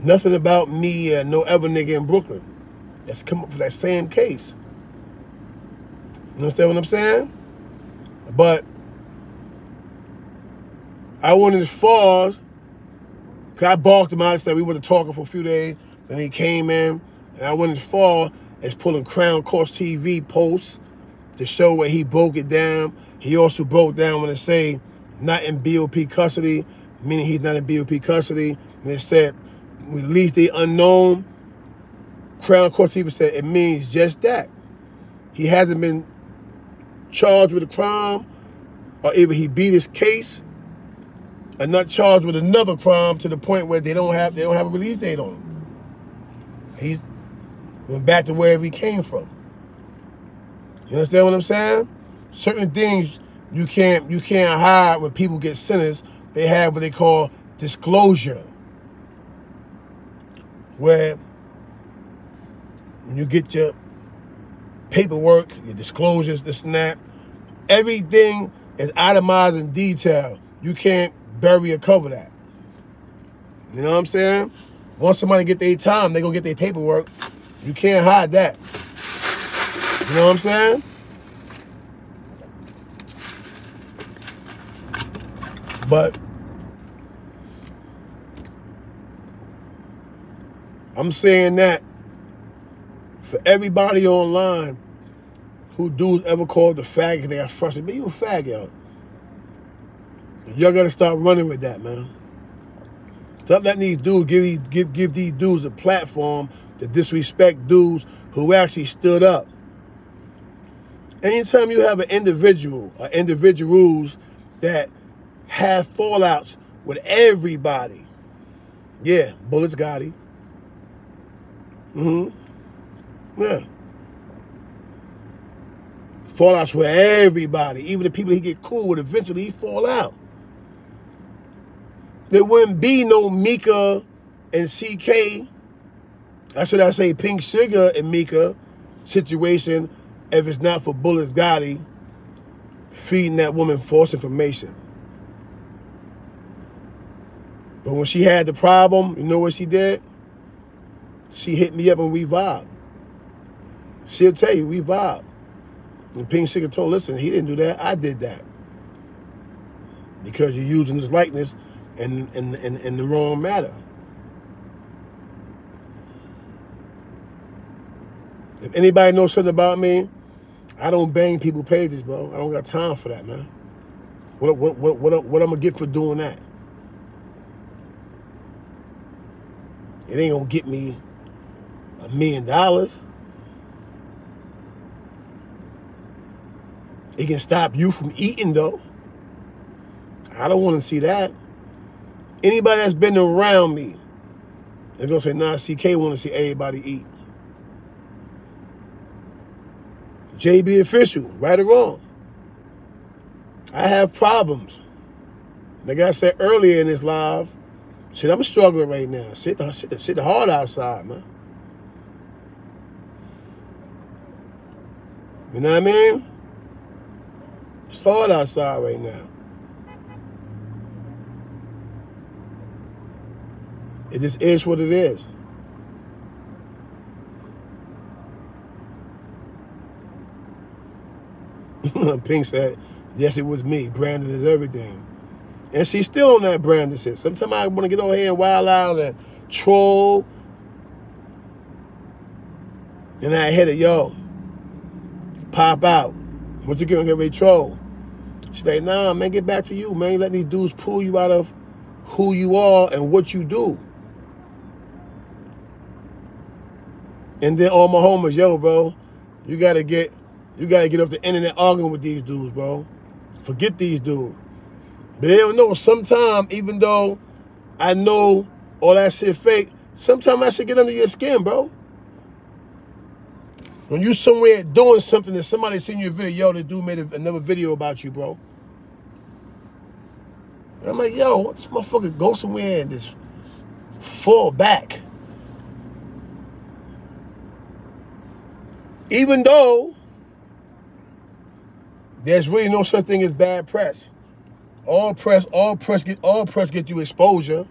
Nothing about me and no other nigga in Brooklyn. That's come up for that same case. You understand what I'm saying? But I went as far because I balked him out. That we were talking for a few days. Then he came in. And I went as far as pulling Crown Course T V posts to show where he broke it down. He also broke down when it say not in B O P custody, meaning he's not in B O P custody. And it said, release the unknown. Crown Course T V said, it means just that. He hasn't been charged with a crime, or either he beat his case or not charged with another crime to the point where they don't have they don't have a release date on him. He went back to wherever he came from. You understand what I'm saying? Certain things you can't you can't hide when people get sentenced. They have what they call disclosure, where you get your paperwork, your disclosures, this and that. Everything is itemized in detail. You can't bury or cover that. You know what I'm saying? Once somebody get their time, they're going to get their paperwork. You can't hide that. You know what I'm saying? But I'm saying that for everybody online who dudes ever called the faggot, they got frustrated. Man, you a faggot. Y'all gotta start running with that, man. Stop letting these dudes give these, give give these dudes a platform to disrespect dudes who actually stood up. Anytime you have an individual or individuals that have fallouts with everybody, Yeah, Bullets Gotti. Mm-hmm. Yeah. Fallouts with everybody. Even the people he get cool with, eventually he fall out. There wouldn't be no Mika and C K. I should I say Pink Sugar and Mika situation if it's not for Bullets Gotti feeding that woman false information. But when she had the problem, you know what she did? She hit me up and we vibe. She'll tell you, we vibe. And Pink Sugar told, listen, he didn't do that. I did that. Because you're using his likeness in, in, in, in the wrong matter. If anybody knows something about me, I don't bang people pages, bro. I don't got time for that, man. What, what, what, what, what I'm going to get for doing that? It ain't going to get me a million dollars. It can stop you from eating, though. I don't want to see that. Anybody that's been around me, they're going to say, nah, C K want to see everybody eat. J B Official, right or wrong. I have problems. Like I said earlier in this live, shit, I'm struggling right now. Shit, shit, shit hard outside, man. You know what I mean? It's hard outside right now. It just is what it is. Pink said, yes, it was me. Brandon is everything. And she's still on that Brandon shit. Sometimes I want to get over here and wild out and troll. And I hit it, yo, pop out. What you gonna get ready to troll? She's like, nah, man, get back to you, man. You let these dudes pull you out of who you are and what you do. And then all my homies, yo, bro, you gotta get, you gotta get off the internet arguing with these dudes, bro. Forget these dudes. But they don't know. Sometimes, even though I know all that shit fake, sometimes I should get under your skin, bro. When you somewhere doing something and somebody seen your video, yo, the dude made another video about you, bro. And I'm like, yo, what this motherfucker go somewhere and just fall back? Even though there's really no such thing as bad press. All press, all press get, all press get you exposure.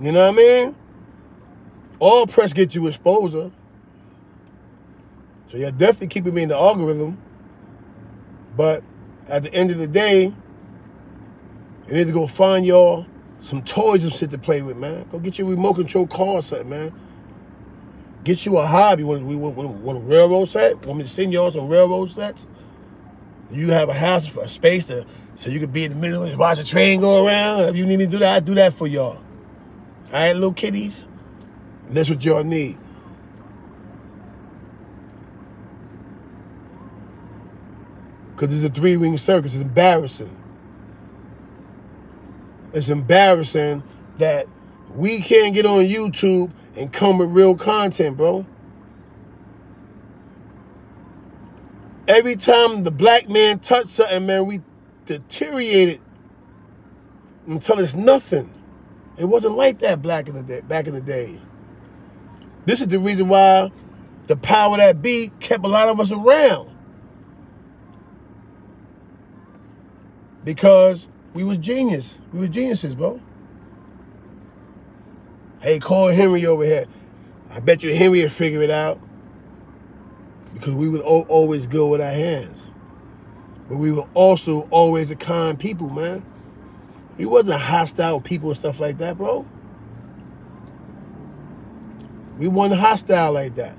You know what I mean? All press get you exposure. So you're definitely keeping me in the algorithm. But at the end of the day, you need to go find y'all some toys and shit to play with, man. Go get your remote control car or something, man. Get you a hobby. Want a railroad set? Want me to send y'all some railroad sets? You have a house for a space to, so you could be in the middle and watch a train go around. If you need me to do that, I do that for y'all. All right, little kitties? And that's what y'all need. Because it's a three-ring circus. It's embarrassing. It's embarrassing that we can't get on YouTube and come with real content, bro. Every time the black man touched something, man, we deteriorated until it's nothing. It wasn't like that black in the day, back in the day. This is the reason why the power that be kept a lot of us around. Because we was genius. We were geniuses, bro. Hey, call Henry over here. I bet you Henry will figure it out. Because we would always go with our hands. But we were also always a kind people, man. We wasn't hostile people and stuff like that, bro. We weren't hostile like that.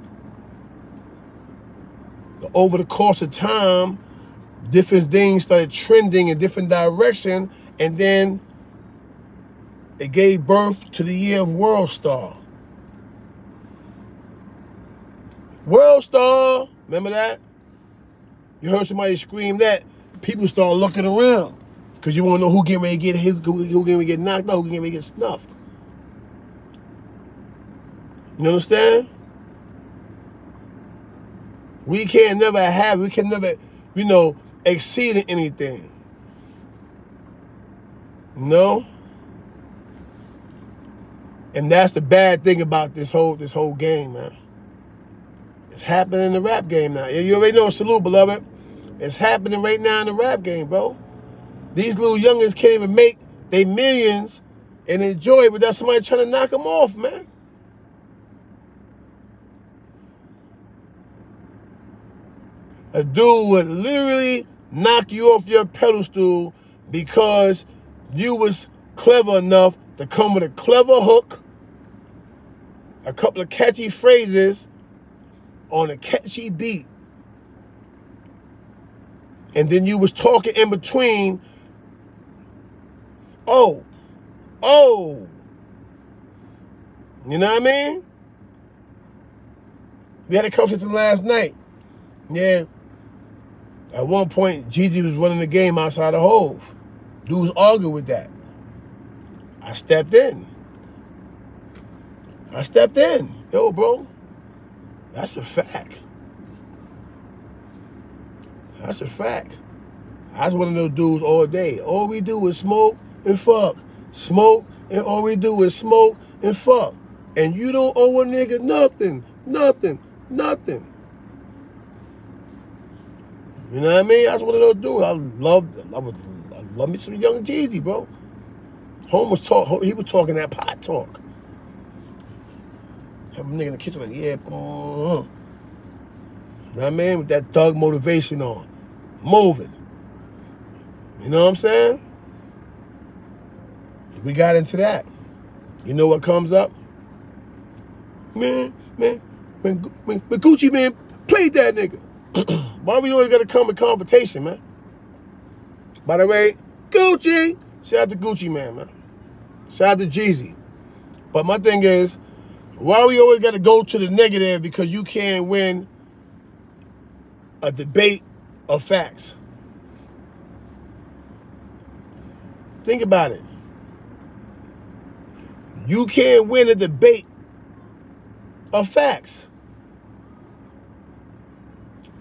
But over the course of time, different things started trending in different direction. And then it gave birth to the year of World Star. World Star, remember that? You heard somebody scream that, people start looking around. Because you want to know who get ready to get his, who, who get ready to get knocked out, who get ready to get snuffed. You understand? We can't never have, we can never, you know, exceed in anything. No? And that's the bad thing about this whole this whole game, man. It's happening in the rap game now. You already know, salute, beloved. It's happening right now in the rap game, bro. These little youngins can't even make their millions and enjoy it without somebody trying to knock them off, man. A dude would literally knock you off your pedestal because you was clever enough to come with a clever hook, a couple of catchy phrases on a catchy beat. And then you was talking in between, oh, oh, you know what I mean? We had a conversation last night. Yeah, at one point, Gigi was running the game outside the Hove. Dudes argued with that. I stepped in. I stepped in. Yo, bro, that's a fact. That's a fact. I was one of those dudes all day. All we do is smoke and fuck. Smoke, and all we do is smoke and fuck. And you don't owe a nigga nothing, nothing, nothing. You know what I mean? I was one of those dudes. I loved, I was, I love me some Young Jeezy, bro. Home was talk. He was talking that pot talk. Have a nigga in the kitchen like, yeah, boom. You know what I mean? With that thug motivation on. Moving. You know what I'm saying? We got into that. You know what comes up? Man, man, when, when, when Gucci Man played that nigga. Why we always got to come in confrontation, man? By the way, Gucci. Shout out to Gucci Man, man. Shout out to Jeezy. But my thing is, why we always got to go to the negative because you can't win a debate of facts? Think about it. You can't win a debate of facts.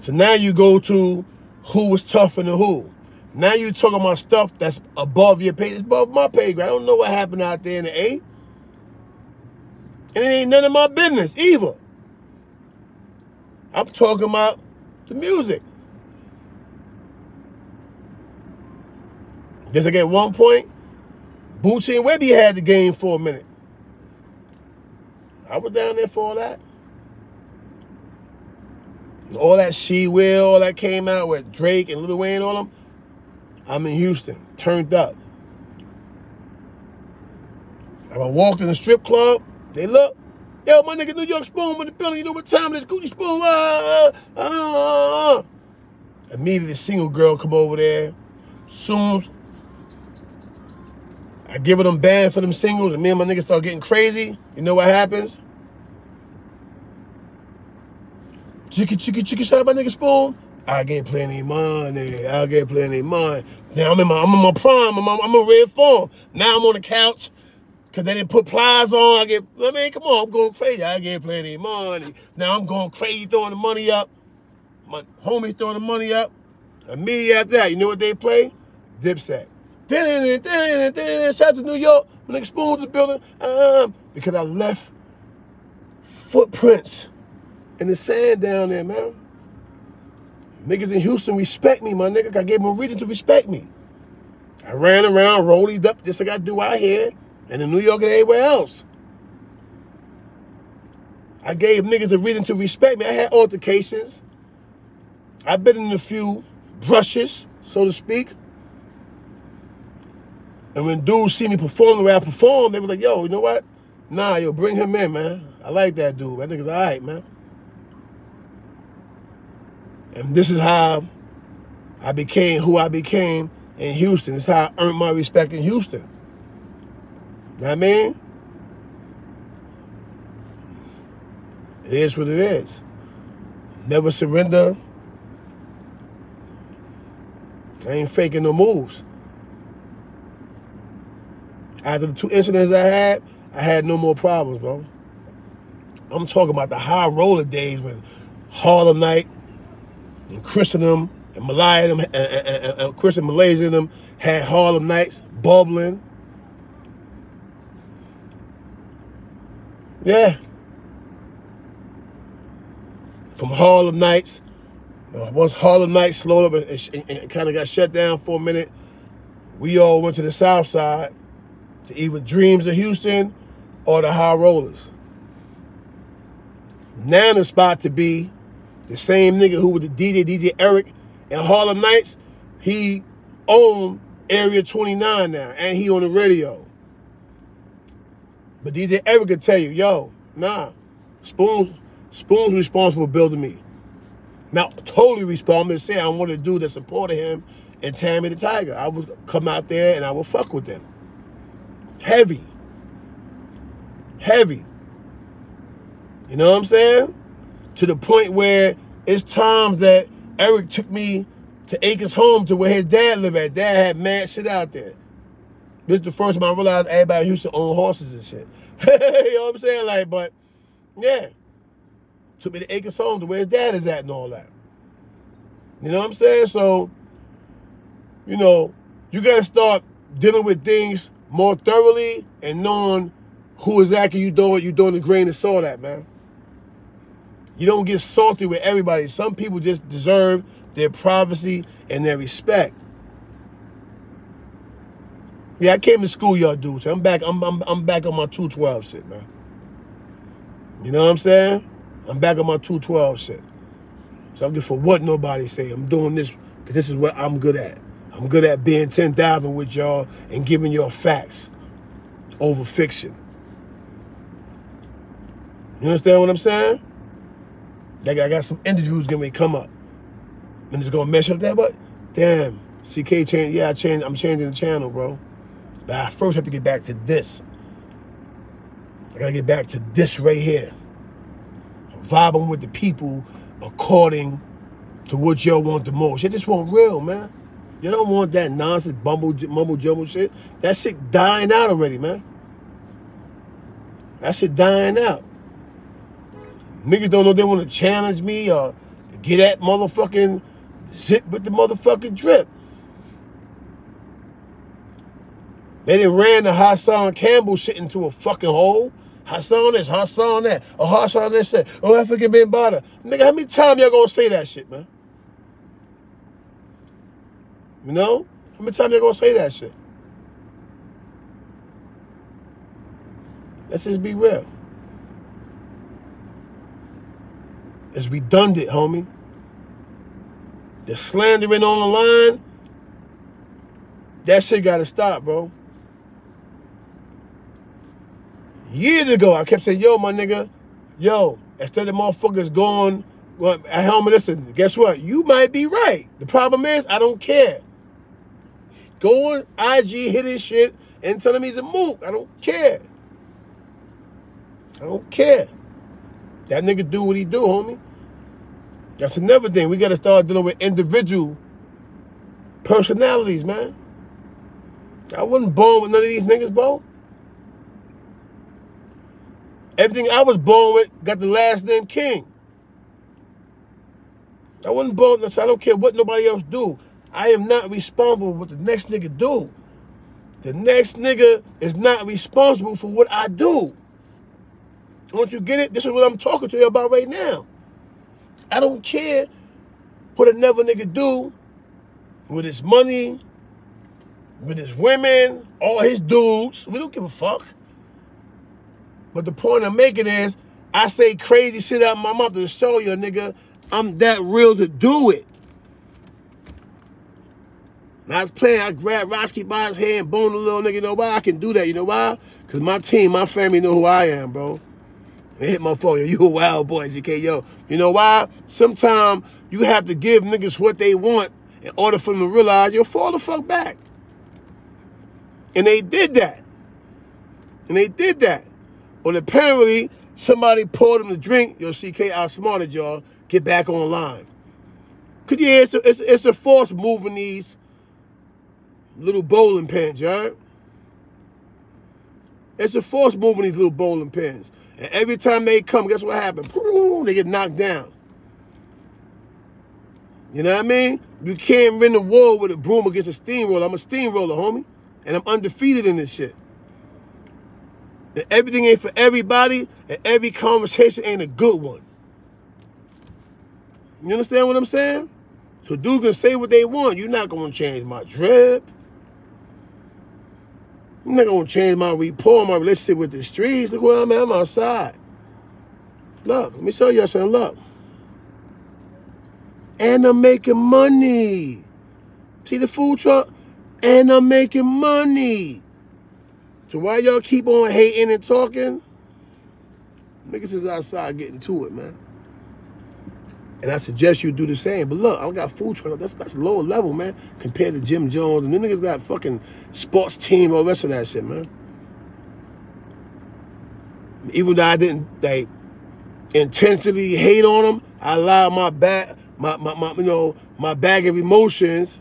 So now you go to who was tough and who. Now you're talking about stuff that's above your pay. It's above my pay grade. I don't know what happened out there in the A. And it ain't none of my business either. I'm talking about the music. Just like at one point, Bootsy and Webby had the game for a minute. I was down there for all that. And all that She Will, all that came out with Drake and Lil Wayne and all them. I'm in Houston, turned up. I walked in the strip club, they look. Yo, my nigga, New York Spoon with the building. You know what time it is? Gucci Spoon. Uh, uh, uh, uh. Immediately, single girl come over there. Soon, I give her them band for them singles, and me and my niggas start getting crazy. You know what happens? Chicky, chicky, chicky, shout my nigga Spoon. I get plenty money. I get plenty money. Now I'm in my, I'm in my prime. I'm, I'm in red form. Now I'm on the couch. Because they didn't put plies on. I get, I mean, come on, I'm going crazy. I get plenty of money. Now I'm going crazy throwing the money up. My homies throwing the money up. Immediately after that, you know what they play? Dipset. Shout out to New York. My nigga Spoon to the building. Um, because I left footprints in the sand down there, man. Niggas in Houston respect me, my nigga. I gave them a reason to respect me. I ran around, rollied up, just like I do out here. And in New York and everywhere else. I gave niggas a reason to respect me. I had altercations. I've been in a few brushes, so to speak. And when dudes see me perform the way I perform, they were like, yo, you know what? Nah, yo, bring him in, man. I like that dude. That nigga's all right, man. And this is how I became who I became in Houston. This is how I earned my respect in Houston. Know what I mean? It is what it is. Never surrender. I ain't faking no moves. After the two incidents I had, I had no more problems, bro. I'm talking about the high roller days when Harlem Night and Christendom and Malaya and, and, and, and, and Chris and Malaysia and them had Harlem Nights bubbling. Yeah. From Harlem Nights. Once Harlem Nights slowed up and, and, and kind of got shut down for a minute, we all went to the South Side to either Dreams of Houston or the High Rollers. Now the spot to be, the same nigga who was the D J, D J Eric, and Harlem Nights, he owned Area twenty-nine now, and he on the radio. But D J Eric could tell you, yo, nah, Spoon's, Spoon's responsible for building me. Not totally responsible. I'm just saying I wanted to do that supported him and Tammy the Tiger. I would come out there and I would fuck with them. Heavy. Heavy. You know what I'm saying? To the point where it's times that Eric took me to Akers home to where his dad lived at. Dad had mad shit out there. This is the first time I realized everybody used to own horses and shit. You know what I'm saying? Like, but, yeah. Took me to Akers home to where his dad is at and all that. You know what I'm saying? So, you know, you got to start dealing with things more thoroughly and knowing who exactly you doing, you doing the grain of salt at, man. You don't get salty with everybody. Some people just deserve their privacy and their respect. Yeah, I came to school, y'all dudes. I'm back, I'm, I'm, I'm back on my two twelve shit, man. You know what I'm saying? I'm back on my two twelve shit. So I'm good for what nobody say. I'm doing this because this is what I'm good at. I'm good at being ten thousand with y'all and giving y'all facts over fiction. You understand what I'm saying? Like, I got some interviews going to come up. And it's going to mess up that, but damn, C K changed. Yeah, I changed, I'm changing the channel, bro. But I first have to get back to this. I got to get back to this right here. Vibing with the people according to what y'all want the most. Shit, this want real, man. You don't want that nonsense, bumble, mumble, jumble shit. That shit dying out already, man. That shit dying out. Niggas don't know they want to challenge me or get at motherfucking Zip with the motherfucking drip. They done ran the Hassan Campbell shit into a fucking hole. Hassan this, Hassan that, or Hassan this that, oh, African Ben Bada. Nigga, how many times y'all gonna say that shit, man? You know? How many times y'all gonna say that shit? Let's just be real. It's redundant, homie. The slandering on the line, that shit gotta stop, bro. Years ago, I kept saying, yo, my nigga, yo, instead of motherfuckers going, well, at home, listen, guess what? You might be right. The problem is, I don't care. Go on I G, hit his shit, and tell him he's a mook. I don't care. I don't care. That nigga do what he do, homie. That's another thing. We got to start dealing with individual personalities, man. I wasn't born with none of these niggas, bro. Everything I was born with got the last name King. I wasn't born with, so I don't care what nobody else do. I am not responsible for what the next nigga do. The next nigga is not responsible for what I do. Don't you get it? This is what I'm talking to you about right now. I don't care what another nigga do with his money, with his women, all his dudes. We don't give a fuck. But the point I'm making is, I say crazy shit out of my mouth to show you, nigga, I'm that real to do it. When I was playing, I grabbed Roski by his hand, boned a little nigga. You know why? I can do that. You know why? Because my team, my family know who I am, bro. They hit my phone. Yo, you a wild boy, Z K. Yo, you know why? Sometimes you have to give niggas what they want in order for them to realize you'll fall the fuck back. And they did that. And they did that. Well, apparently, somebody poured him the drink. Yo, C K, I outsmarted y'all. Get back online. Because, yeah, it's a, it's, it's a force moving these little bowling pins, all right? It's a force move in these little bowling pins. And every time they come, guess what happens? They get knocked down. You know what I mean? You can't run the wall with a broom against a steamroller. I'm a steamroller, homie. And I'm undefeated in this shit. And everything ain't for everybody, and every conversation ain't a good one. You understand what I'm saying? So dudes can say what they want. You're not going to change my drip. I'm not going to change my rapport, my relationship with the streets. Look where I'm at. I'm outside. Look, let me show y'all something. Look. And I'm making money. See the food truck? And I'm making money. So why y'all keep on hating and talking? Niggas is outside getting to it, man. And I suggest you do the same. But look, I got food truck. That's, that's lower level, man, compared to Jim Jones. And them niggas got fucking sports team, all the rest of that shit, man. Even though I didn't like intentionally hate on them, I allowed my bag, my, my, my, you know, my bag of emotions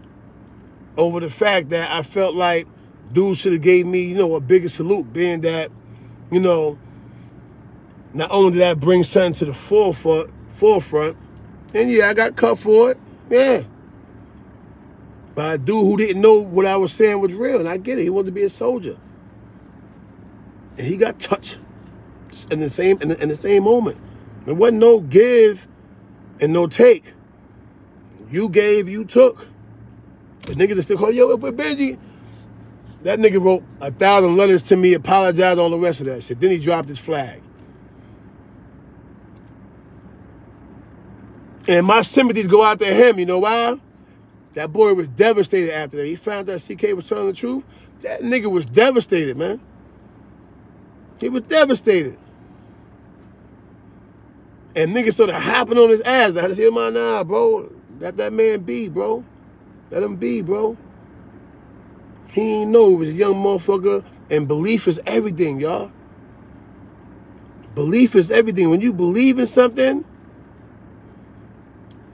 over the fact that I felt like dudes should have gave me, you know, a bigger salute, being that, you know, not only did I bring something to the forefront, forefront, and yeah, I got cut for it. Yeah. By a dude who didn't know what I was saying was real. And I get it. He wanted to be a soldier. And he got touched in the same in the, in the same moment. There wasn't no give and no take. You gave, you took. But niggas are still calling, yo, but Benji. That nigga wrote a thousand letters to me, apologized, all the rest of that shit. Then he dropped his flag. And my sympathies go out to him. You know why? That boy was devastated after that. He found out C K was telling the truth. That nigga was devastated, man. He was devastated. And niggas started hopping on his ass. I just hear my nah, bro. Let that man be, bro. Let him be, bro. He ain't know he was a young motherfucker. And belief is everything, y'all. Belief is everything. When you believe in something...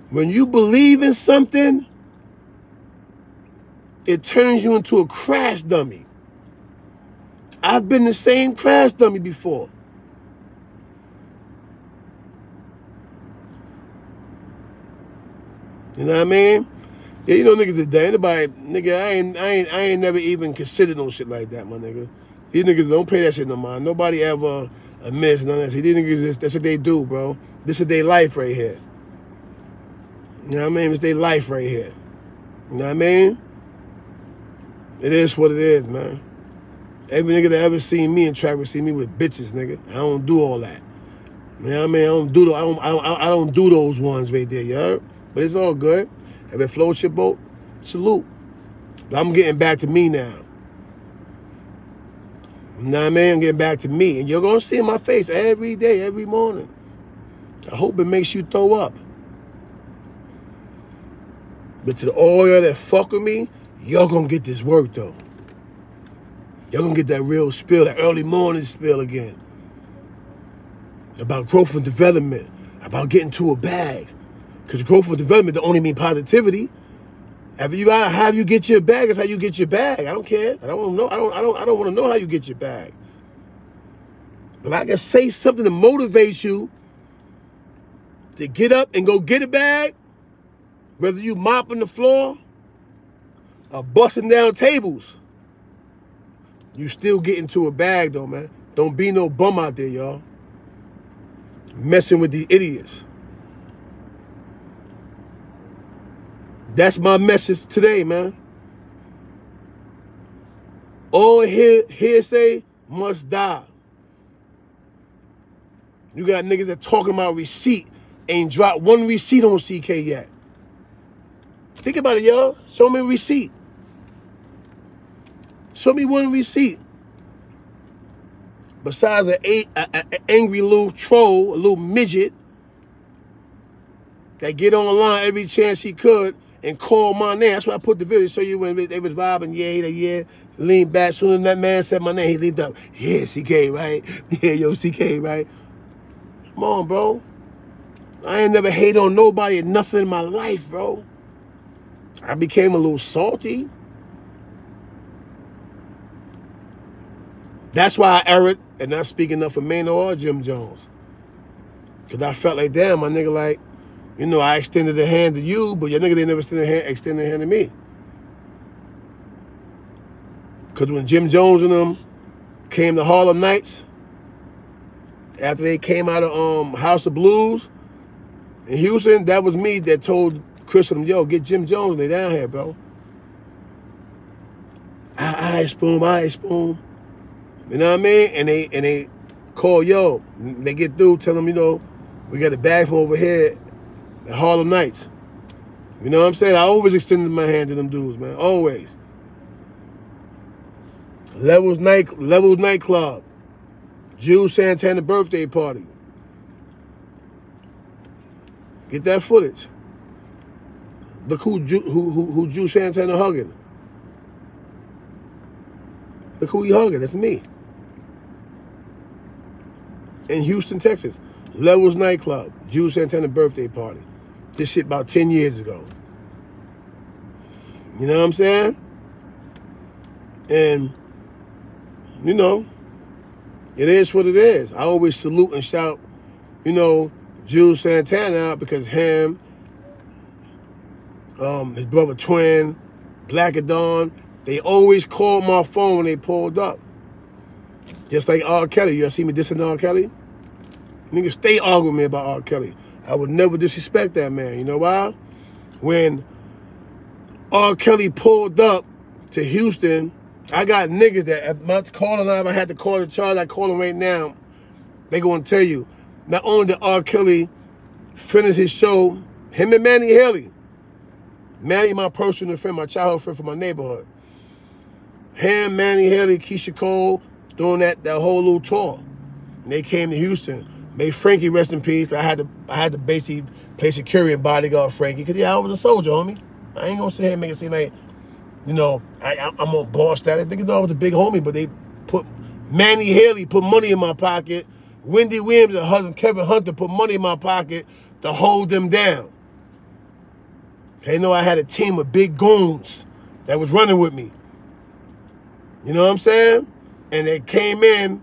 When you believe in something, it turns you into a crash dummy. I've been the same crash dummy before. You know what I mean? Yeah, you know niggas today. Anybody, nigga, I ain't, I ain't, I ain't never even considered no shit like that, my nigga. These niggas don't pay that shit no mind. Nobody ever admits none of that shit. These niggas, that's what they do, bro. This is their life right here. You know what I mean? It's their life right here. You know what I mean? It is what it is, man. Every nigga that ever seen me in traffic see me with bitches, nigga. I don't do all that. You know what I mean? I don't do, I don't, I don't, I don't do those ones right there, you heard? But it's all good. If it floats your boat, salute. But I'm getting back to me now. You know what I mean? I'm getting back to me. And you're going to see in my face every day, every morning. I hope it makes you throw up. But to all y'all that fuck with me, y'all gonna get this work, though. Y'all gonna get that real spill, that early morning spill again. About growth and development. About getting to a bag. Because growth and development don't only mean positivity. After you out, how you get your bag is how you get your bag. I don't care. I don't want to know. I don't, I don't, I don't want to know how you get your bag. But I can say something to motivate you to get up and go get a bag. Whether you mopping the floor or busting down tables, you still get into a bag, though, man. Don't be no bum out there, y'all. Messing with these idiots. That's my message today, man. All he hearsay must die. You got niggas that talking about receipt. Ain't dropped one receipt on C K yet. Think about it, y'all. Show me a receipt. Show me one receipt. Besides an a, a, a angry little troll, a little midget, that get on the line every chance he could and call my name. That's why I put the video to show you when they was vibing. Yeah, they, yeah. Lean back. Soon as that man said my name, he leaned up. Yeah, C K, right? Yeah, yo, C K, right? Come on, bro. I ain't never hate on nobody or nothing in my life, bro. I became a little salty. That's why I erred and not speaking up for Maino or Jim Jones. Because I felt like, damn, my nigga, like, you know, I extended a hand to you, but your nigga didn't never extend a hand, extend a hand to me. Because when Jim Jones and them came to Harlem Nights, after they came out of um, House of Blues in Houston, that was me that told Chris and them, yo, get Jim Jones and they down here, bro. I, I spoon, I spoon. You know what I mean? And they and they call yo. They get through, tell them, you know, we got a bag from over here at Harlem Nights. You know what I'm saying? I always extended my hand to them dudes, man. Always. Levels night, Levels nightclub, Juelz Santana birthday party. Get that footage. Look who Ju, who who, who Juelz Santana hugging. Look who he hugging. That's me. In Houston, Texas, Levels nightclub, Juelz Santana birthday party. This shit about ten years ago. You know what I'm saying? And you know, it is what it is. I always salute and shout, you know, Juelz Santana out because him, um, his brother Twin, Black and Dawn, they always called my phone when they pulled up. Just like R. Kelly. You ever see me dissing R. Kelly? Niggas stay arguing with me about R. Kelly. I would never disrespect that man. You know why? When R. Kelly pulled up to Houston, I got niggas that my call line, if I had to call the charge, I call them right now, they gonna tell you, not only did R. Kelly finish his show, him and Manny Haley. Manny, my personal friend, my childhood friend from my neighborhood. Him, Manny Haley, Keisha Cole, doing that that whole little tour. And they came to Houston. Made Frankie rest in peace. I had to I had to basically play security and bodyguard Frankie. Cause yeah, I was a soldier, homie. I ain't gonna sit here and make it seem like, you know, I, I, I'm on boss status. They thought I was a big homie, but they put Manny Haley put money in my pocket. Wendy Williams and her husband Kevin Hunter put money in my pocket to hold them down. They know I had a team of big goons that was running with me. You know what I'm saying? And they came in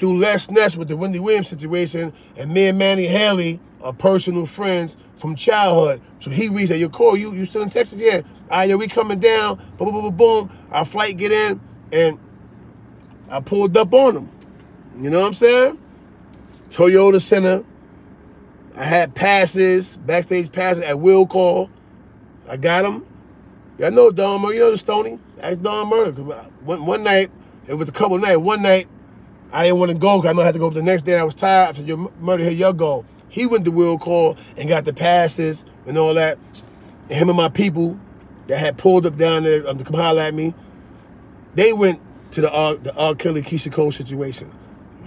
through Les Ness with the Wendy Williams situation, and me and Manny Haley are personal friends from childhood. So he reached out, yo, Corey, you, you still in Texas? Yeah. All right, yo, we coming down. Boom, boom, boom, boom. Our flight get in, and I pulled up on them. You know what I'm saying? Toyota Center. I had passes, backstage passes at will call. I got them. Y'all know Don Murder. You know the Stoney? That's Don Murder. One, one night, it was a couple nights. One night, I didn't want to go because I know I had to go the next day. I was tired. I said, yo, Murder, here y'all go. He went to will call and got the passes and all that. And him and my people that had pulled up down there um, to come holler at me, they went to the R, the R. Kelly, Keisha Cole situation.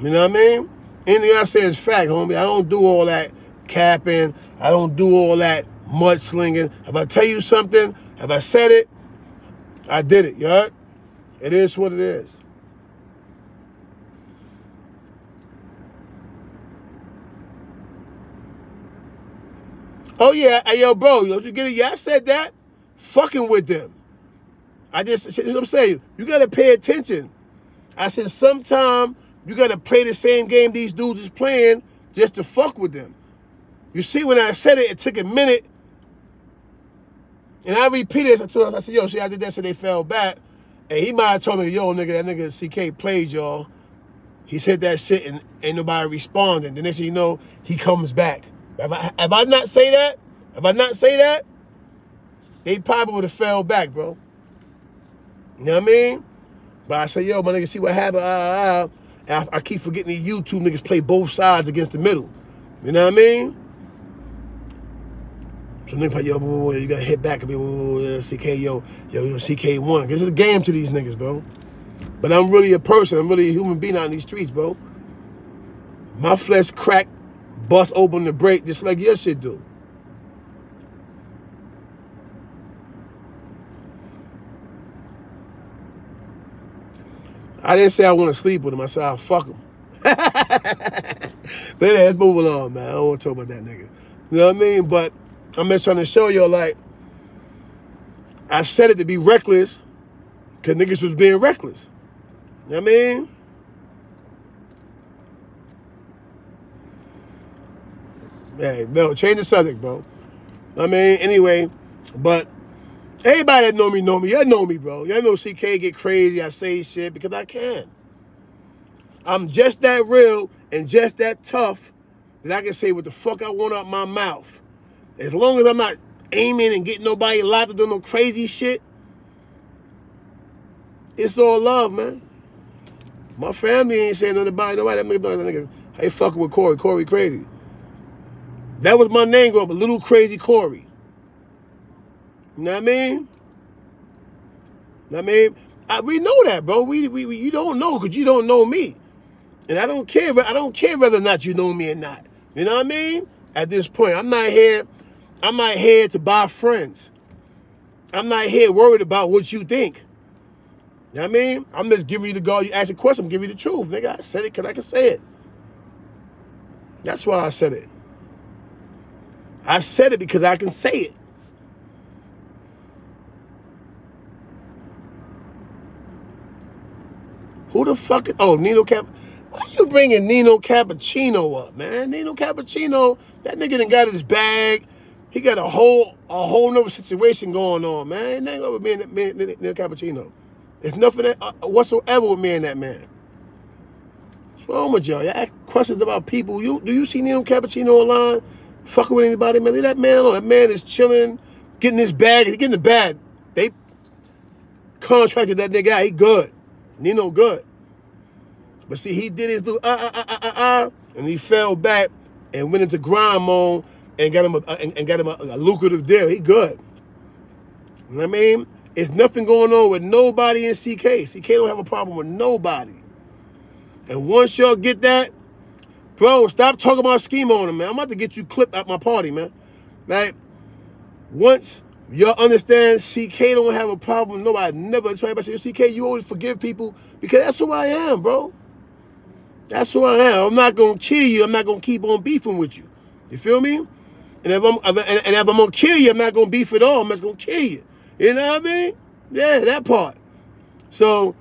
You know what I mean? Anything I say is fact, homie. I don't do all that capping. I don't do all that mudslinging. If I tell you something, if I said it, I did it, you heard? It is what it is. Oh, yeah, hey, yo, bro, yo, you get it? Yeah, I said that. Fucking with them. I just, you know what I'm saying? You got to pay attention. I said, sometime you got to play the same game these dudes is playing just to fuck with them. You see, when I said it, it took a minute. And I repeated it until I said, yo, see, I did that so they fell back. And he might have told me, yo, nigga, that nigga C K played, y'all. He said that shit and ain't nobody responding. The next thing you know, he comes back. If I, if I not say that, if I not say that, they probably would have fell back, bro. You know what I mean? But I say, yo, my nigga, see what happened? Uh, uh, and I, I keep forgetting these YouTube niggas play both sides against the middle. You know what I mean? So nigga, like, yo, boy, you gotta hit back and be, C K, yo, yo, yo, C K won. This is a game to these niggas, bro. But I'm really a person. I'm really a human being out in these streets, bro. My flesh cracked. Bust open the break just like your shit do. I didn't say I want to sleep with him. I said I'll fuck him. But yeah, let's move along, man. I don't want to talk about that nigga. You know what I mean? But I'm just trying to show you, like, I said it to be reckless because niggas was being reckless. You know what I mean? Hey, no, change the subject, bro. I mean, anyway, but everybody that know me, know me. Y'all know me, bro. Y'all know C K get crazy. I say shit because I can. I'm just that real and just that tough that I can say what the fuck I want out my mouth. As long as I'm not aiming and getting nobody locked to do no crazy shit, it's all love, man. My family ain't saying nothing about nobody. That nigga, that nigga, hey, fucking with Corey. Corey crazy. That was my name growing up, a little crazy Corey. You know what I mean? I mean, I, we know that, bro. We, we, we you don't know because you don't know me, and I don't care. I don't care whether or not you know me or not. You know what I mean? At this point, I'm not here. I'm not here to buy friends. I'm not here worried about what you think. You know what I mean? I'm just giving you the guard. You ask a question, I'm giving you the truth, nigga. I said it because I can say it. That's why I said it. I said it because I can say it. Who the fuck is... Oh, Nino Cap... Why you bringing Nino Cappuccino up, man? Nino Cappuccino, that nigga done got his bag. He got a whole a whole nother situation going on, man. Ain't over me and Nino Cappuccino. There's nothing that, uh, whatsoever with me and that man. What's wrong with y'all? Y'all ask questions about people. You Do you see Nino Cappuccino online? Fucking with anybody, man? Leave that man alone. That man is chilling, getting his bag. He's getting the bag. They contracted that nigga out. He good. Nino good. But see, he did his little ah, ah, ah, ah, ah, and he fell back and went into grind mode and got him a, and, and got him a, a lucrative deal. He good. You know what I mean? It's nothing going on with nobody in C K. C K don't have a problem with nobody. And once y'all get that, bro, stop talking about scheme on him, man. I'm about to get you clipped at my party, man. Like, once... y'all understand C K don't have a problem. No, I never. That's why everybody says, C K, you always forgive people because that's who I am, bro. That's who I am. I'm not going to kill you. I'm not going to keep on beefing with you. You feel me? And if I'm, and if I'm going to kill you, I'm not going to beef at all. I'm just going to kill you. You know what I mean? Yeah, that part. So,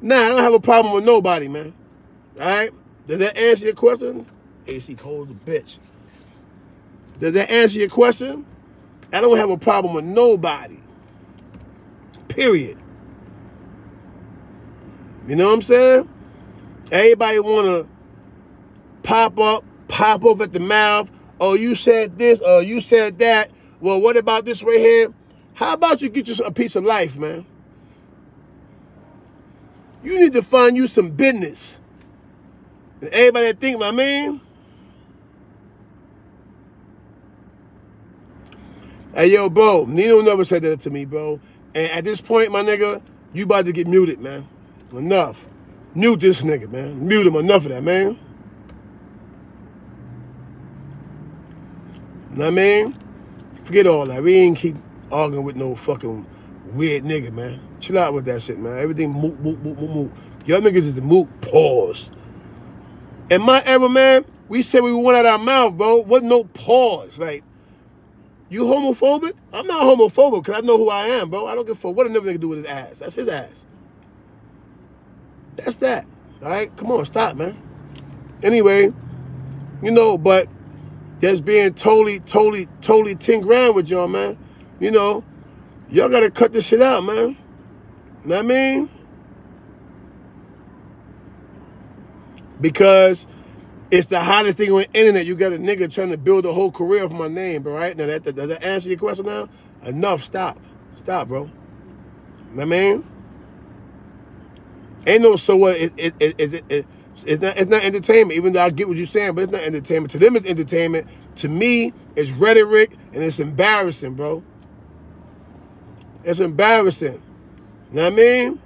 nah, I don't have a problem with nobody, man. All right? Does that answer your question? A C Cole's a bitch. Does that answer your question? I don't have a problem with nobody. Period. You know what I'm saying? Everybody wanna pop up, pop off at the mouth. Oh, you said this, oh, you said that. Well, what about this right here? How about you get you a piece of life, man? You need to find you some business. And everybody that think, my man. Hey, yo, bro, Nino never said that to me, bro. And at this point, my nigga, you about to get muted, man. Enough. Mute this nigga, man. Mute him. Enough of that, man. You know what I mean? Forget all that. We ain't keep arguing with no fucking weird nigga, man. Chill out with that shit, man. Everything moot, moot, moot, moot, moot. Y'all niggas is the moot pause. In my era, man, we said we went out our mouth, bro. Wasn't no pause, like. You homophobic? I'm not homophobic because I know who I am, bro. I don't give a fuck what another nigga do with his ass. That's his ass. That's that. All right? Come on, stop, man. Anyway, you know, but that's being totally, totally, totally ten grand with y'all, man. You know, y'all got to cut this shit out, man. Know what I mean? Because... it's the hottest thing on the internet. You got a nigga trying to build a whole career off my name, bro, right? Now, that, that, does that answer your question now? Enough. Stop. Stop, bro. You know what I mean? Ain't no so what. It, it, it, it, it, it's, not, it's not entertainment, even though I get what you're saying, but it's not entertainment. To them, it's entertainment. To me, it's rhetoric, and it's embarrassing, bro. It's embarrassing. You know what I mean?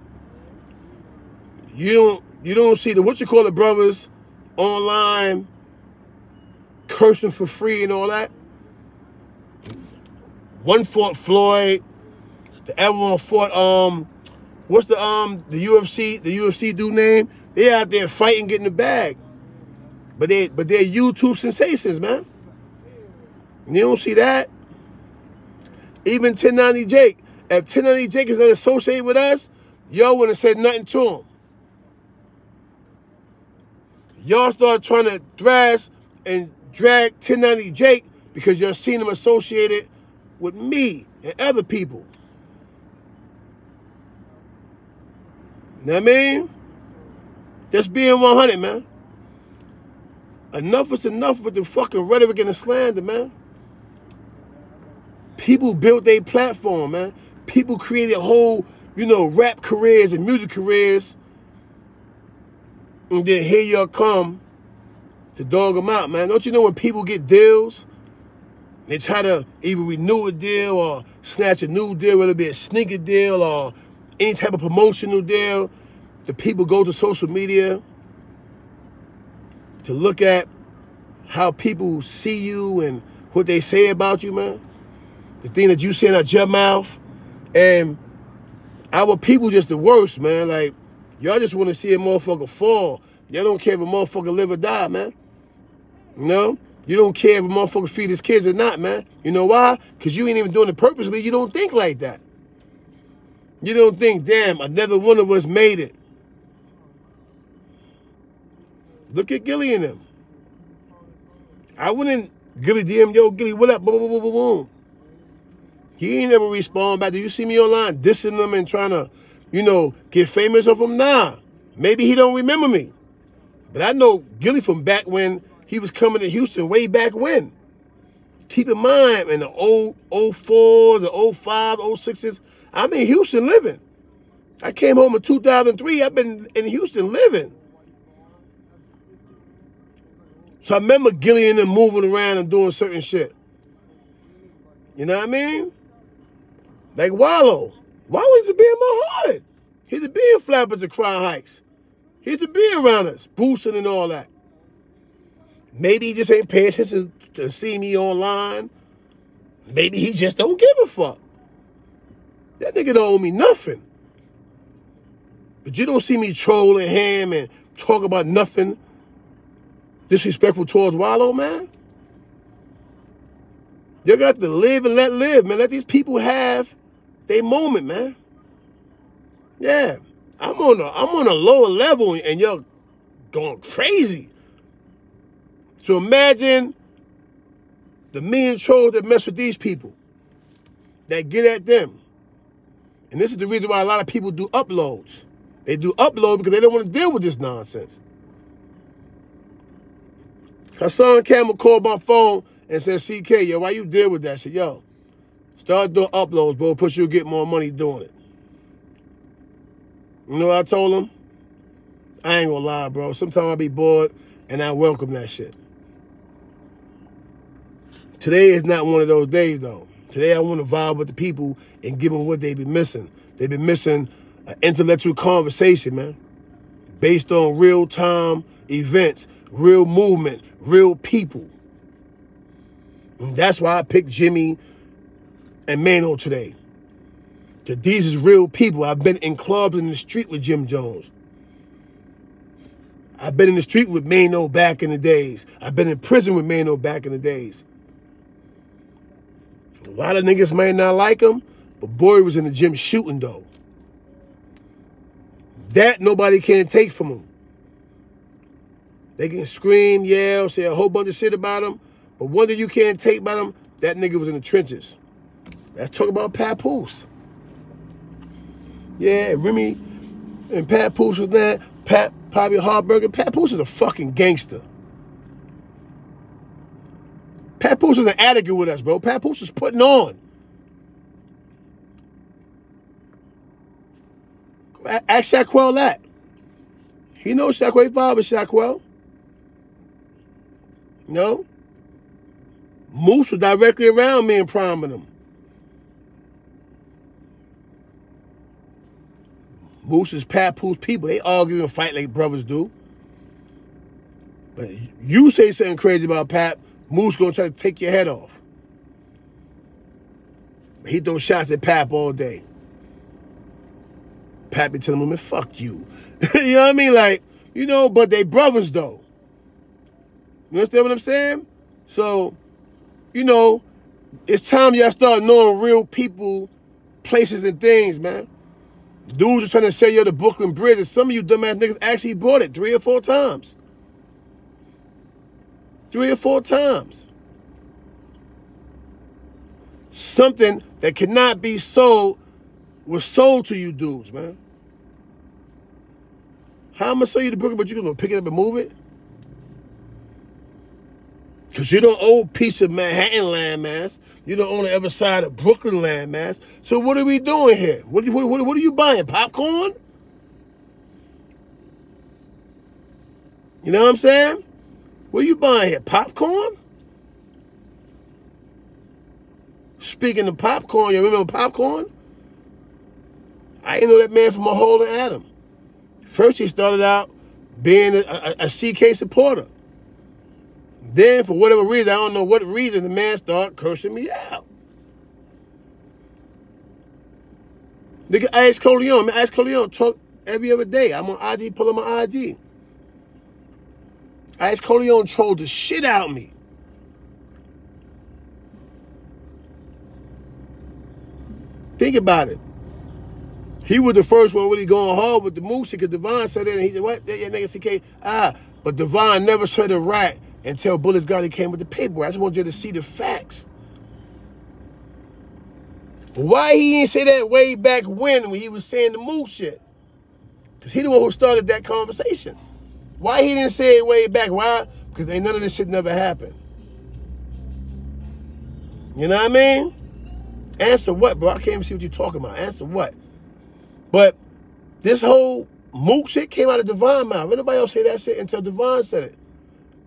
You don't, you don't see the what you call it, brothers, online, cursing for free and all that. One fought Floyd. The other one fought um, what's the um the U F C the U F C dude name? They out there fighting, getting the bag, but they but they're YouTube sensations, man. And you don't see that. Even ten ninety Jake. If ten ninety Jake is not associated with us, y'all wouldn't have said nothing to him. Y'all start trying to thrash and drag ten ninety Jake because you're seeing him associated with me and other people. You know what I mean? Just being one hundred, man. Enough is enough with the fucking rhetoric and the slander, man. People built their platform, man. People created whole, you know, rap careers and music careers. And then here y'all come to dog them out, man. Don't you know when people get deals, they try to either renew a deal or snatch a new deal, whether it be a sneaker deal or any type of promotional deal. The people go to social media to look at how people see you and what they say about you, man. The thing that you say out your mouth. And our people just the worst, man. Like, y'all just want to see a motherfucker fall. Y'all don't care if a motherfucker live or die, man. You know? You don't care if a motherfucker feed his kids or not, man. You know why? Because you ain't even doing it purposely. You don't think like that. You don't think, damn, another one of us made it. Look at Gilly and them. I wouldn't Gilly D M, yo, Gilly, what up? Boom, boom, boom, boom, boom. He ain't never respond back. Do you see me online dissing them and trying to, you know, get famous off him? Nah. Maybe he don't remember me. But I know Gilly from back when he was coming to Houston, way back when. Keep in mind, in the old oh fours, the oh fives, oh sixes, I'm in Houston living. I came home in two thousand three. I've been in Houston living. So I remember Gilly and them moving around and doing certain shit. You know what I mean? Like Wallow. Wallow used to be in my heart. He used to be in Flappers and Cry Hikes. He used to be around us, boosting and all that. Maybe he just ain't paying attention to see me online. Maybe he just don't give a fuck. That nigga don't owe me nothing. But you don't see me trolling him and talk about nothing disrespectful towards Wallow, man. You got to live and let live, man. Let these people have their moment, man. Yeah. I'm on a, I'm on a lower level and you're going crazy. So imagine the million trolls that mess with these people, that get at them. And this is the reason why a lot of people do uploads. They do uploads because they don't want to deal with this nonsense. Hassan Campbell called my phone and said, C K, yo, why you deal with that shit? Yo, start doing uploads, bro. Push you to get more money doing it. You know what I told him? I ain't gonna lie, bro. Sometimes I be bored and I welcome that shit. Today is not one of those days, though. Today I want to vibe with the people and give them what they be missing. They been missing an intellectual conversation, man, based on real-time events, real movement, real people. And that's why I picked Jimmy and Maino today. That these is real people. I've been in clubs in the street with Jim Jones. I've been in the street with Maino back in the days. I've been in prison with Maino back in the days. A lot of niggas may not like him, but boy, he was in the gym shooting, though. That nobody can take from him. They can scream, yell, say a whole bunch of shit about him, but one thing you can't take about him, that nigga was in the trenches. Let's talk about Papoose. Yeah, Remy and Papoose was there. Pat, Poppy Hardburger. Papoose is a fucking gangster. Papoose is an addict with us, bro. Papoose is putting on. Ask Shaquille that. He knows Shaquille vibe is Shaquille. No? Moose was directly around me and Prime and them. Moose is Papoose's people. They argue and fight like brothers do. But you say something crazy about Pap, Moose gonna try to take your head off. He throw shots at Pap all day. Pap be telling him, man, fuck you. You know what I mean? Like, you know, but they brothers though. You understand what I'm saying? So, you know, it's time y'all start knowing real people, places, and things, man. Dudes are trying to sell you the Brooklyn Bridge, and some of you dumbass niggas actually bought it three or four times. three or four times. Something that cannot be sold was sold to you dudes, man. How am I going to sell you the book, but you're going to pick it up and move it? Because you're the old piece of Manhattan landmass. You're the only other side of Brooklyn landmass. So what are we doing here? What, what, what, what are you buying? Popcorn? You know what I'm saying? What are you buying here? Popcorn? Speaking of popcorn, you remember popcorn? I didn't know that man from a hole in Adam. First, he started out being a, a, a C K supporter. Then, for whatever reason, I don't know what reason, the man started cursing me out. Nigga, I asked Coleon. I asked Coleon, talk every other day. I'm on I D, pulling my I D. I asked Coleon, trolled the shit out of me. Think about it. He was the first one really going hard with the Moose because Devon said that, and he said, what? That, yeah, nigga, T K. Ah, but Devon never said a rat until Bullets got he came with the paperwork. I just want you to see the facts. Why he didn't say that way back when, when he was saying the Moose shit? Because he the one who started that conversation. Why he didn't say it way back? Why? Because ain't none of this shit never happened. You know what I mean? Answer what, bro? I can't even see what you're talking about. Answer what? But this whole Mook shit came out of Devon's mouth. Ain't nobody else say that shit until Devon said it.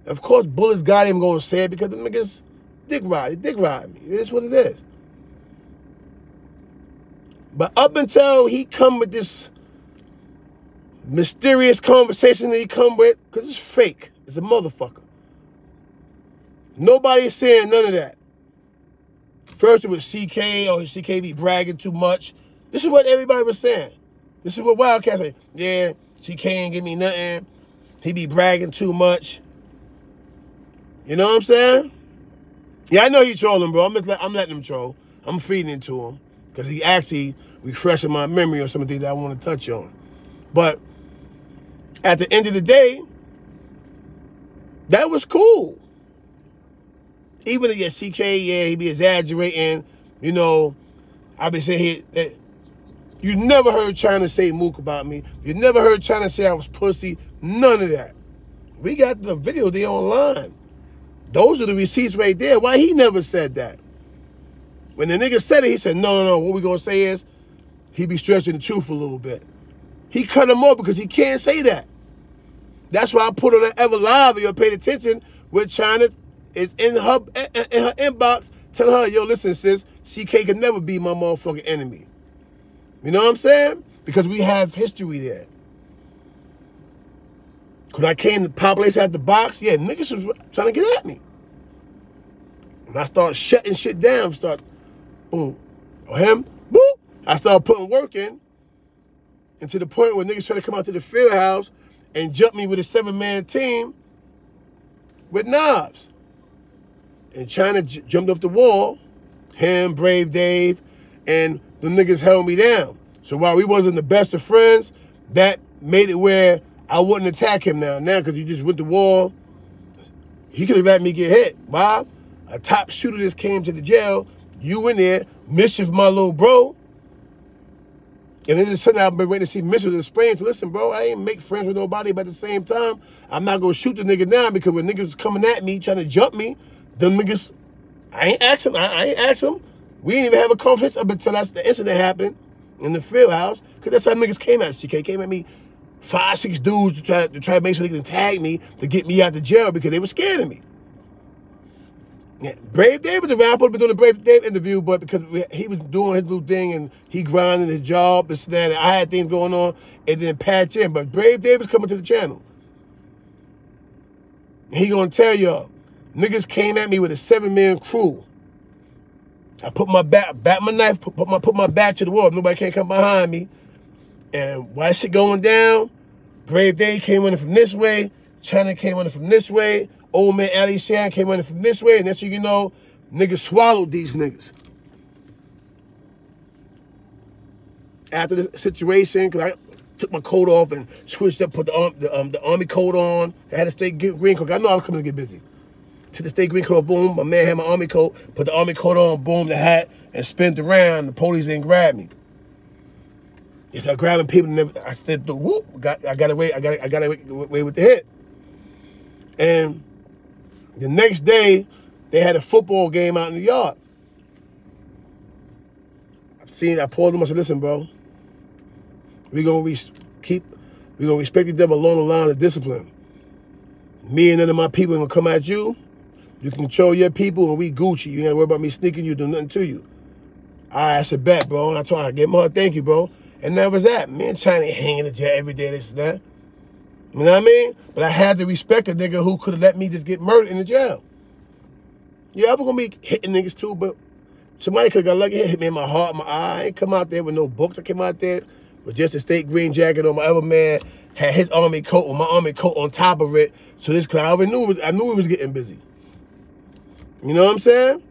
Of course, Bullets got him going to say it because the niggas dick ride, dick ride me. That's what it is. But up until he come with this mysterious conversation that he come with, because it's fake. It's a motherfucker. Nobody's saying none of that. First it was C K, or C K be bragging too much. This is what everybody was saying. This is what Wildcat said. Yeah, she can't give me nothing. He be bragging too much. You know what I'm saying? Yeah, I know he trolling, bro. I'm just let, I'm letting him troll. I'm feeding into him because he actually refreshing my memory on some of the things that I want to touch on. But at the end of the day, that was cool. Even if yeah, C K, yeah, he be exaggerating. You know, I've been saying here that. You never heard China say mook about me. You never heard China say I was pussy. None of that. We got the video there online. Those are the receipts right there. Why he never said that? When the nigga said it, he said, no, no, no. What we going to say is he be stretching the truth a little bit. He cut him off because he can't say that. That's why I put on that Ever Live, if you paid attention, where China is in her, in her inbox telling her, yo, listen, sis, C K can never be my motherfucking enemy. You know what I'm saying? Because we have history there. Could I came to Populace out the box? Yeah, niggas was trying to get at me. And I start shutting shit down. Start, boom. Or him, boop. I start putting work in. And to the point where niggas try to come out to the field house and jump me with a seven-man team with knives. And China j jumped off the wall. Him, Brave Dave, and the niggas held me down. So while we wasn't the best of friends, that made it where I wouldn't attack him now. Now, because you just went to war, he could have let me get hit. Why? A top shooter just came to the jail. You in there, mischief my little bro. And then suddenly I've been waiting to see mischief explain to, listen, bro, I ain't make friends with nobody, but at the same time, I'm not going to shoot the nigga down because when niggas was coming at me, trying to jump me, them niggas, I ain't ask him. I, I ain't ask him. We didn't even have a conference up until that's the incident happened in the field house. Because that's how niggas came at C K. Came at me, five, six dudes to try, to try to make sure they can tag me to get me out of jail because they were scared of me. Yeah, Brave Dave was around. I put him doing the Brave Dave interview, but because we, he was doing his little thing and he grinding his job, this and that, and I had things going on, and then patch in. But Brave Dave was coming to the channel. He going to tell y'all, niggas came at me with a seven-man crew. I put my back, back my knife, put, put my put my back to the wall. Nobody can't come behind me. And while shit going down, Brave Day came running from this way. China came running from this way. Old man Ali Shan came running from this way. And that's so you know, niggas swallowed these niggas. After the situation, because I took my coat off and switched up, put the um, the, um, the army coat on. I had to stay green because I know I was coming to get busy. to the state green coat, boom. My man had my army coat, put the army coat on, boom, the hat, and spent around. The police didn't grab me. They started grabbing people, and I said, whoop, got, I got away, I got, I got away with the hit. And the next day, they had a football game out in the yard. I've seen, I pulled them, I said, listen, bro, we're going to keep, we're going to respect each other along the line of discipline. Me and none of my people are going to come at you. You control your people, and we Gucci. You ain't got to worry about me sneaking you, do nothing to you. I, I said, bet, bro. And I told her, I gave him her, thank you, bro. And that was that. Me and China hanging in the jail every day, this and that. You know what I mean? But I had to respect a nigga who could have let me just get murdered in the jail. Yeah, I was going to be hitting niggas too, but somebody could have got lucky, hit me in my heart, my eye. I ain't come out there with no books. I came out there with just a state green jacket on. My other man had his army coat or my army coat on top of it. So this, cause I already knew it was, I knew it was getting busy. You know what I'm saying?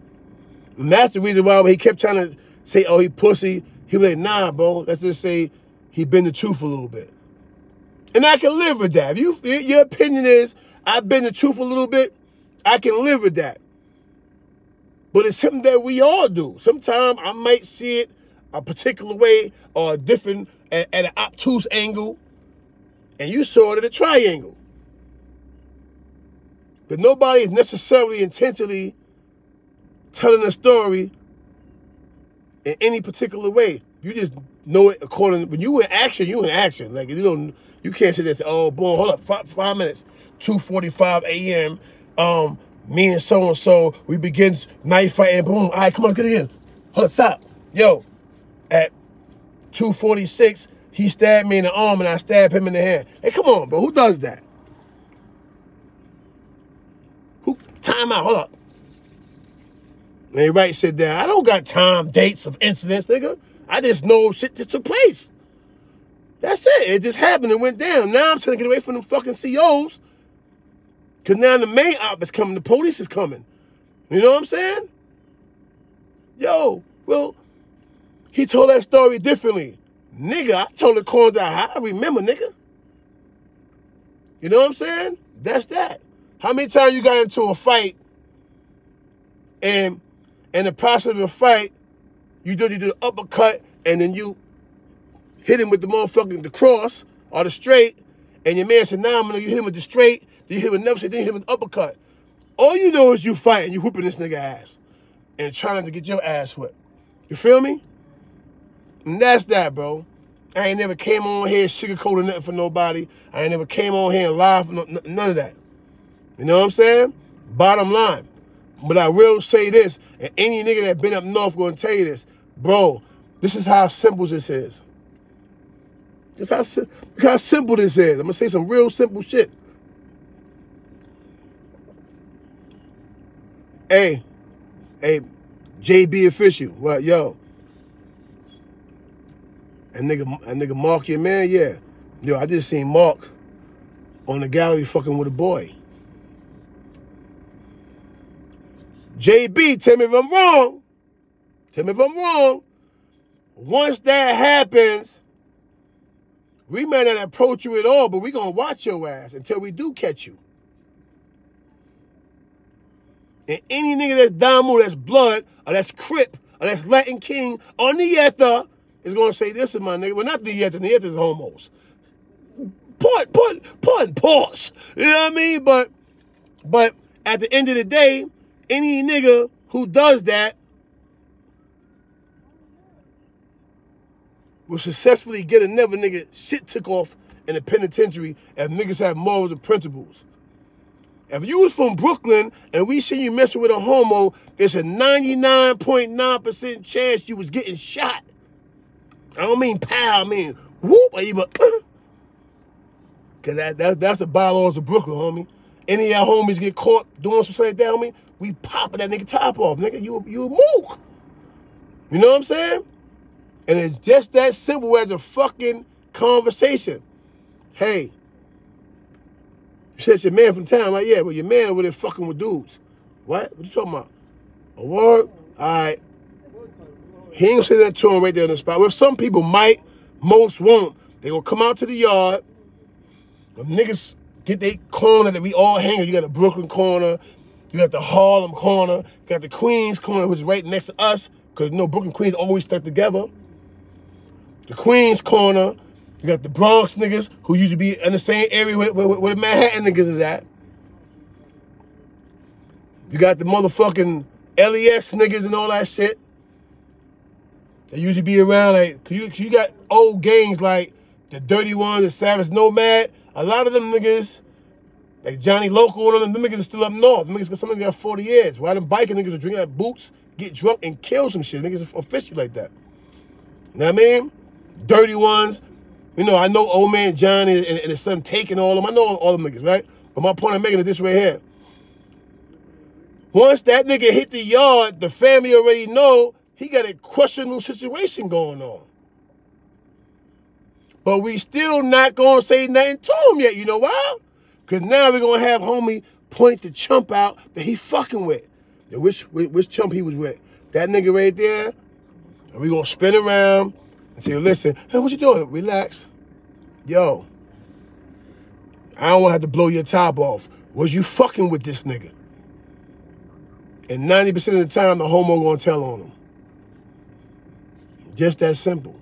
And that's the reason why when he kept trying to say, oh, he pussy, he was like, nah, bro, let's just say he bend the truth a little bit. And I can live with that. If you, your opinion is, I bend the truth a little bit, I can live with that. But it's something that we all do. Sometimes I might see it a particular way or a different, at, at an obtuse angle, and you saw it at a triangle. But nobody is necessarily intentionally telling a story in any particular way. You just know it according to, when you in action, you in action. Like, you don't, you can't say this, oh, boom, hold up, five, five minutes, two forty-five A M, um, me and so-and-so, we begin knife fight, and boom, all right, come on, get it in. Hold up, stop. Yo, at two forty-six, he stabbed me in the arm, and I stabbed him in the hand. Hey, come on, bro, who does that? Who, time out, hold up. And they right sit down. I don't got time, dates of incidents, nigga. I just know shit that took place. That's it. It just happened. It went down. Now I'm trying to get away from them fucking C Os. Because now the main op is coming. The police is coming. You know what I'm saying? Yo, well, he told that story differently. Nigga, I told the coroner that I remember, nigga. You know what I'm saying? That's that. How many times you got into a fight and... in the process of the fight, you do, you do the uppercut, and then you hit him with the motherfucking the cross or the straight, and your man said, nah, I'm gonna, you hit him with the straight, then you hit him with another straight, then you hit him with the uppercut. All you know is you fighting, you whooping this nigga ass and trying to get your ass whipped. You feel me? And that's that, bro. I ain't never came on here sugarcoating nothing for nobody. I ain't never came on here and lied for no, none of that. You know what I'm saying? Bottom line. But I will say this, and any nigga that been up north gonna tell you this, bro, this is how simple this is. This how, look how simple this is. I'm gonna say some real simple shit. Hey, hey, J B official, what, yo? That nigga, that nigga Mark your man, yeah. Yo, I just seen Mark on the gallery fucking with a boy. J B, tell me if I'm wrong. Tell me if I'm wrong. Once that happens, we may not approach you at all, but we're going to watch your ass until we do catch you. And any nigga that's Damo, that's Blood, or that's Crip, or that's Latin King, or Nieta, is going to say, this is my nigga. Well, not Nieta. Nieta's homos. Put, put, put, pause. You know what I mean? But, but at the end of the day, any nigga who does that will successfully get another nigga shit took off in the penitentiary if niggas have morals and principles. If you was from Brooklyn and we see you messing with a homo, it's a ninety-nine point nine percent chance you was getting shot. I don't mean pow, I mean whoop, or even uh. Cause that, that, that's the bylaws of Brooklyn, homie. Any of our homies get caught doing some shit like that, homie, we popping that nigga top off, nigga. You, you a mook. You know what I'm saying? And it's just that simple as a fucking conversation. Hey, you said your man from town, like, yeah, but your man over there fucking with dudes. What? What you talking about? A word? All right. He ain't gonna say that to him right there on the spot. Well, some people might, most won't. They gonna come out to the yard. Them niggas get they corner that we all hang on. You got a Brooklyn corner. You got the Harlem corner. You got the Queens corner, which is right next to us. Because, you know, Brooklyn Queens always stuck together. The Queens corner. You got the Bronx niggas who used to be in the same area where, where, where the Manhattan niggas is at. You got the motherfucking L E X niggas and all that shit. They usually be around, like, cause you, cause you got old gangs like the Dirty Ones, the Savage Nomad. A lot of them niggas, like Johnny Local and them, them niggas are still up north. Them niggas, some niggas got forty years. While them biking niggas are drinking like boots, get drunk and kill some shit. Niggas are official like that. You know what I mean? Dirty Ones. You know, I know old man Johnny and, and his son taking all of them. I know all, all them niggas, right? But my point I'm making is this right here. Once that nigga hit the yard, the family already know he got a questionable situation going on. But we still not going to say nothing to him yet. You know why? Because now we're going to have homie point the chump out that he fucking with. And which, which chump he was with. That nigga right there. And we're going to spin around and say, listen, hey, what you doing? Relax. Yo, I don't want to have to blow your top off. Was you fucking with this nigga? And ninety percent of the time, the homo gonna tell on him. Just that simple.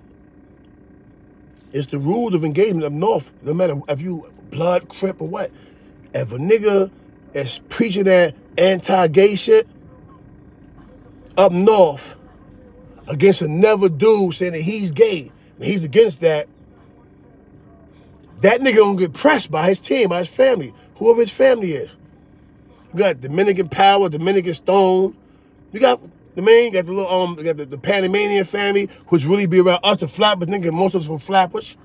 It's the rules of engagement up north, no matter if you blood, crip, or what. If a nigga is preaching that anti-gay shit up north against another dude saying that he's gay, and he's against that, that nigga gonna get pressed by his team, by his family, whoever his family is. You got Dominican Power, Dominican Stone. You got the man, you got the little um, you got the, the Panamanian family, which really be around us, the Flappers, nigga, most of us from Flappers.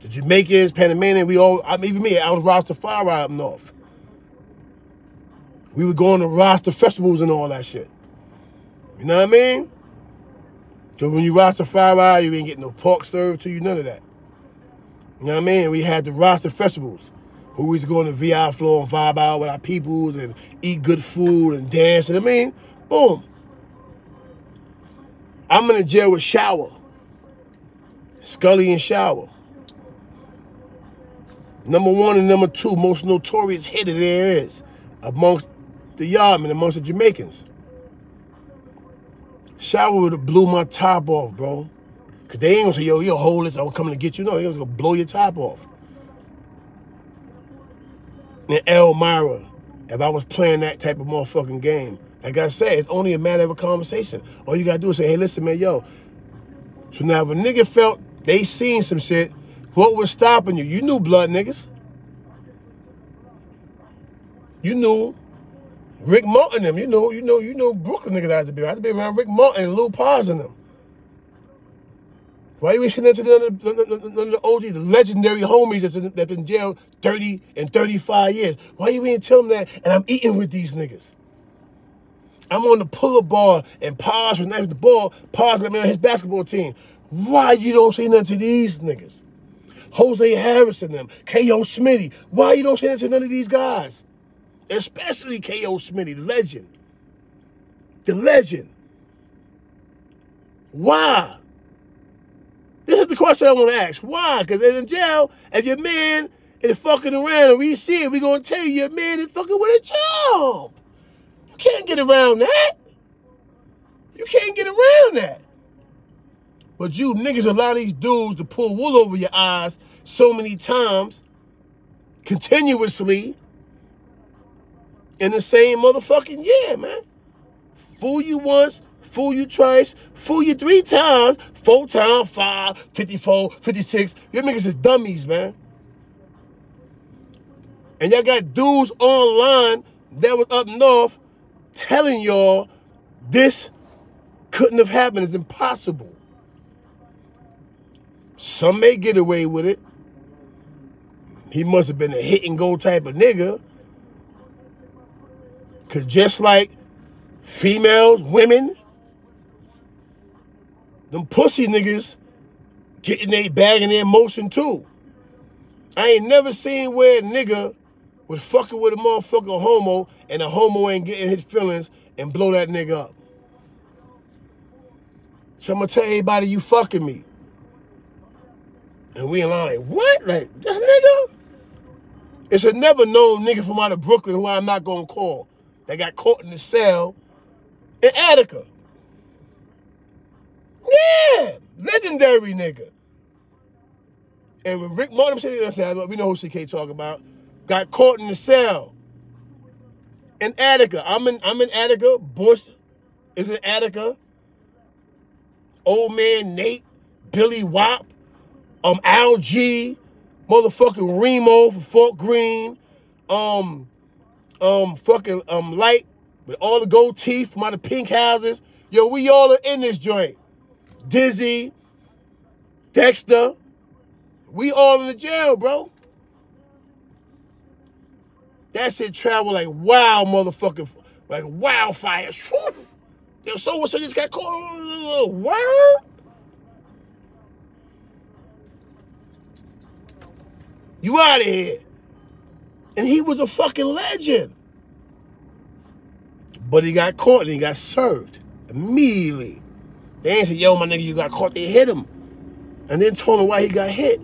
The Jamaicans, Panamanian, we all, I mean, even me, I was Rastafari up north. We were going to Rasta festivals and all that shit. You know what I mean? Because when you Rastafari, you ain't getting no pork served to you, none of that. You know what I mean? We had the Rasta festivals. Who was going to V I floor and vibe out with our peoples and eat good food and dance. And I mean, boom. I'm in a jail with Shower. Scully and Shower. Number one and number two most notorious hitter there is amongst the yardmen, amongst the Jamaicans. Shower would have blew my top off, bro. Because they ain't going to say, yo, you're homeless, I'm coming to get you. No, he was going to blow your top off. And Elmira, if I was playing that type of motherfucking game. Like I said, it's only a matter of a conversation. All you got to do is say, hey, listen, man, yo. So now if a nigga felt they seen some shit, what was stopping you? You knew blood niggas. You knew Rick Martin and them. You know, you know, you know Brooklyn niggas I had to be around. I had to be around Rick Martin and Lil Paws and them. Why you ain't sitting there to none of the O Gs, the legendary homies that's, in, that's been in jail thirty and thirty-five years? Why you ain't tell them that? And I'm eating with these niggas. I'm on the pull-up bar, and Paws was nice with the ball. Paws got me on his basketball team. Why you don't say nothing to these niggas? Jose Harris and them, K O. Smitty. Why you don't say nothing to none of these guys? Especially K O. Smitty, the legend. The legend. Why? This is the question I want to ask. Why? Because in jail, if your man is fucking around and we see it, we going to tell you your man is fucking with a job. You can't get around that. You can't get around that. But you niggas allow these dudes to pull wool over your eyes so many times, continuously, in the same motherfucking year, man. Fool you once. Fool you twice, fool you three times, four times, five, fifty-four, fifty-six. Your niggas is dummies, man. And y'all got dudes online that was up north telling y'all this couldn't have happened. It's impossible. Some may get away with it. He must have been a hit and go type of nigga. Because just like females, women, them pussy niggas getting they bag and their motion too. I ain't never seen where a nigga was fucking with a motherfucking homo and a homo ain't getting his feelings and blow that nigga up. So I'm gonna tell everybody you fucking me. And we in line like, what? Like, this nigga? It's a never known nigga from out of Brooklyn who I'm not gonna call. that got caught in the cell in Attica. Yeah, legendary nigga. And when Rick Martin said, look, we know who C K talking about, got caught in the cell in Attica. I'm in, I'm in Attica. Bush is in Attica. Old man Nate, Billy Wop, um, Al G, motherfucking Remo from Fort Greene, um, um, fucking um, Light with all the gold teeth from out of pink houses. Yo, we all are in this joint. Dizzy, Dexter, we all in the jail, bro. That shit travel like wild motherfucking, like wildfire. Yo, so so just got caught. Word. You out of here. And he was a fucking legend. But he got caught and he got served immediately. They ain't said, yo, my nigga, you got caught. They hit him. And then told him why he got hit.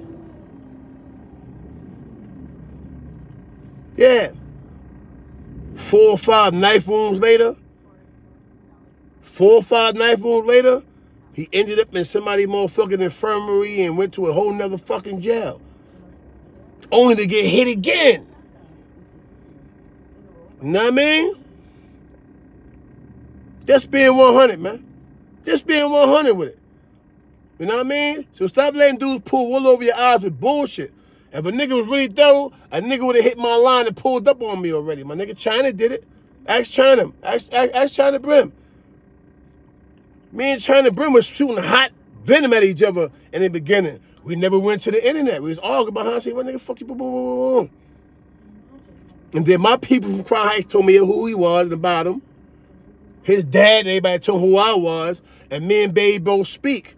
Yeah. Four or five knife wounds later. Four or five knife wounds later, he ended up in somebody's motherfucking infirmary and went to a whole nother fucking jail. Only to get hit again. You know what I mean? Just being one hundred, man. Just being one hundred with it. You know what I mean? So stop letting dudes pull wool over your eyes with bullshit. If a nigga was really thorough, a nigga would have hit my line and pulled up on me already. My nigga China did it. Ask China. Ask, ask, ask China Brim. Me and China Brim was shooting hot venom at each other in the beginning. We never went to the internet. We was arguing behind saying, what nigga, fuck you, boom, boom, boom, boom. And then my people from Crown Heights told me who he was and about him. His dad and everybody told him who I was. And me and Babe both speak.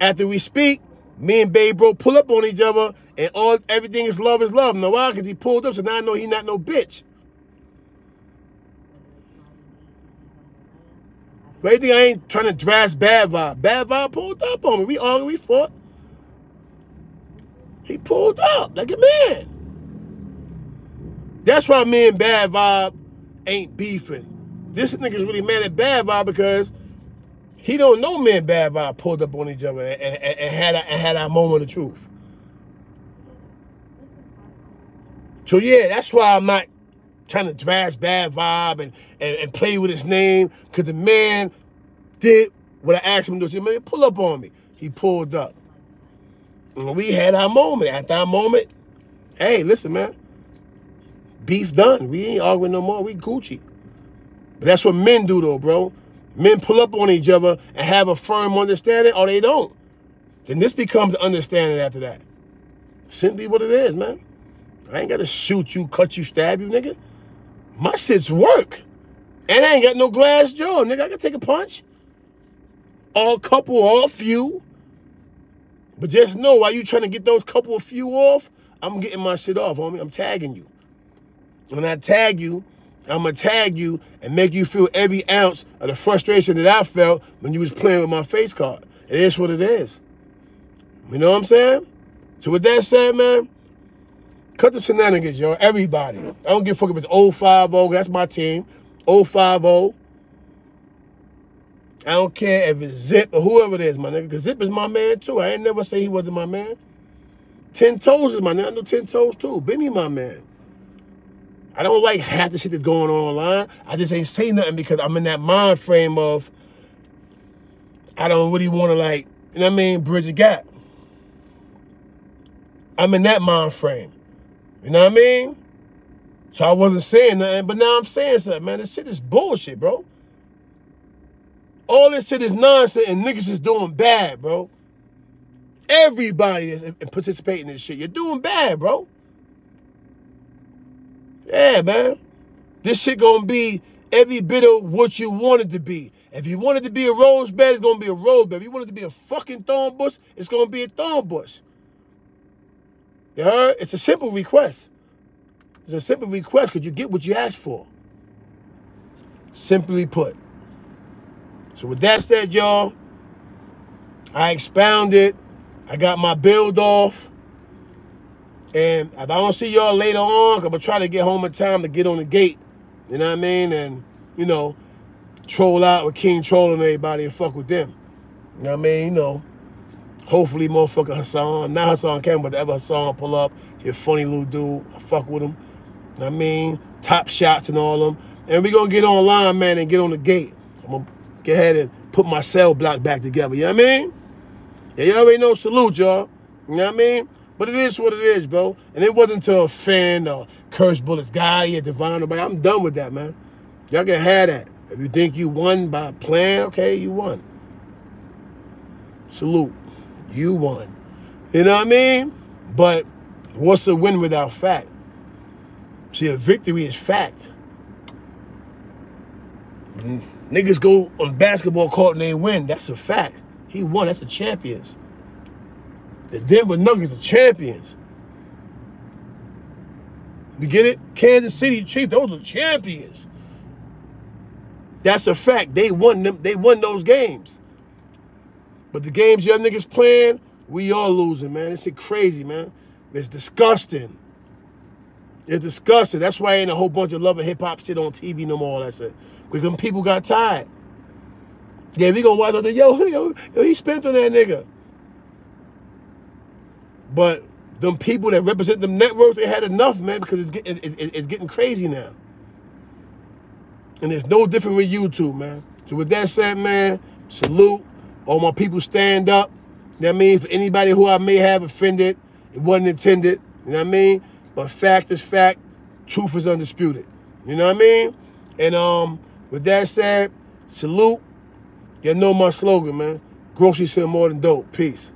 After we speak, me and Babe Bro pull up on each other, and all everything is love is love. No, why? Because he pulled up, so now I know he not no bitch. But anything, I ain't trying to draft Bad Vibe. Bad Vibe pulled up on me. We argued, we fought. He pulled up like a man. That's why me and Bad Vibe ain't beefing. This nigga's really mad at Bad Vibe because he don't know me and Bad Vibe pulled up on each other and, and, and, had, our, and had our moment of truth. So, yeah, that's why I'm not trying to trash Bad Vibe and, and, and play with his name, because the man did what I asked him to do. He said, man, pull up on me. He pulled up. And we had our moment. After our moment, hey, listen, man, beef done. We ain't arguing no more. We Gucci. But that's what men do, though, bro. Men pull up on each other and have a firm understanding, or they don't. Then this becomes the understanding after that. Simply what it is, man. I ain't got to shoot you, cut you, stab you, nigga. My shit's work. And I ain't got no glass jaw, nigga. I can take a punch. All couple, all few. But just know, while you trying to get those couple of few off, I'm getting my shit off, homie. I'm tagging you. When I tag you, I'm going to tag you and make you feel every ounce of the frustration that I felt when you was playing with my face card. It is what it is. You know what I'm saying? So with that said, man, cut the shenanigans, yo. Everybody. I don't give a fuck if it's oh five oh. That's my team. oh five oh. I don't care if it's Zip or whoever it is, my nigga. Because Zip is my man, too. I ain't never say he wasn't my man. Ten Toes is my nigga. I know Ten Toes, too. Bimmy, my man. I don't like half the shit that's going on online. I just ain't say nothing because I'm in that mind frame of I don't really want to, like, you know what I mean, bridge a gap. I'm in that mind frame. You know what I mean? So I wasn't saying nothing, but now I'm saying something, man. This shit is bullshit, bro. All this shit is nonsense and niggas is doing bad, bro. Everybody is participating in this shit. You're doing bad, bro. Yeah, man. This shit gonna be every bit of what you want it to be. If you want it to be a rose bed, it's gonna be a rose bed. If you want it to be a fucking thorn bush, it's gonna be a thorn bush. You heard? It's a simple request. It's a simple request because you get what you asked for. Simply put. So with that said, y'all, I expounded. I got my build off. And if I don't see y'all later on, I'm going to try to get home in time to get on the gate You know what I mean? And, you know, troll out with King Troll and everybody and fuck with them. You know what I mean? You know, hopefully motherfucking Hassan, not Hassan Campbell, but the other Hassan pull up. He a funny little dude. I fuck with him. You know what I mean? Top shots and all of them. And we going to get online, man, and get on the gate. I'm going to get ahead and put my cell block back together. You know what I mean? Yeah, you already know. Salute, y'all. You know what I mean? But it is what it is, bro. And it wasn't to offend or curse bullets, guy, or divine, nobody. I'm done with that, man. Y'all can have that. If you think you won by playing, okay, you won. Salute. You won. You know what I mean? But what's a win without fact? See, a victory is fact. Niggas go on basketball court and they win. That's a fact. He won. That's the champions. The Denver Nuggets are champions. You get it? Kansas City Chiefs, those are champions. That's a fact. They won them. They won those games. But the games y'all niggas playing, we all losing, man. It's crazy, man. It's disgusting. It's disgusting. That's why ain't a whole bunch of love and hip-hop shit on T V no more. That's it. Because them people got tired. Yeah, we gonna watch out there. Yo, yo, yo, he spent on that nigga. But them people that represent them networks, they had enough, man, because it's, get, it's, it's getting crazy now. And it's no different with YouTube, man. So with that said, man, salute. All my people stand up. You know what I mean? For anybody who I may have offended, it wasn't intended. You know what I mean? But fact is fact. Truth is undisputed. You know what I mean? And um, with that said, salute. You know my slogan, man. Groceries here more than dope. Peace.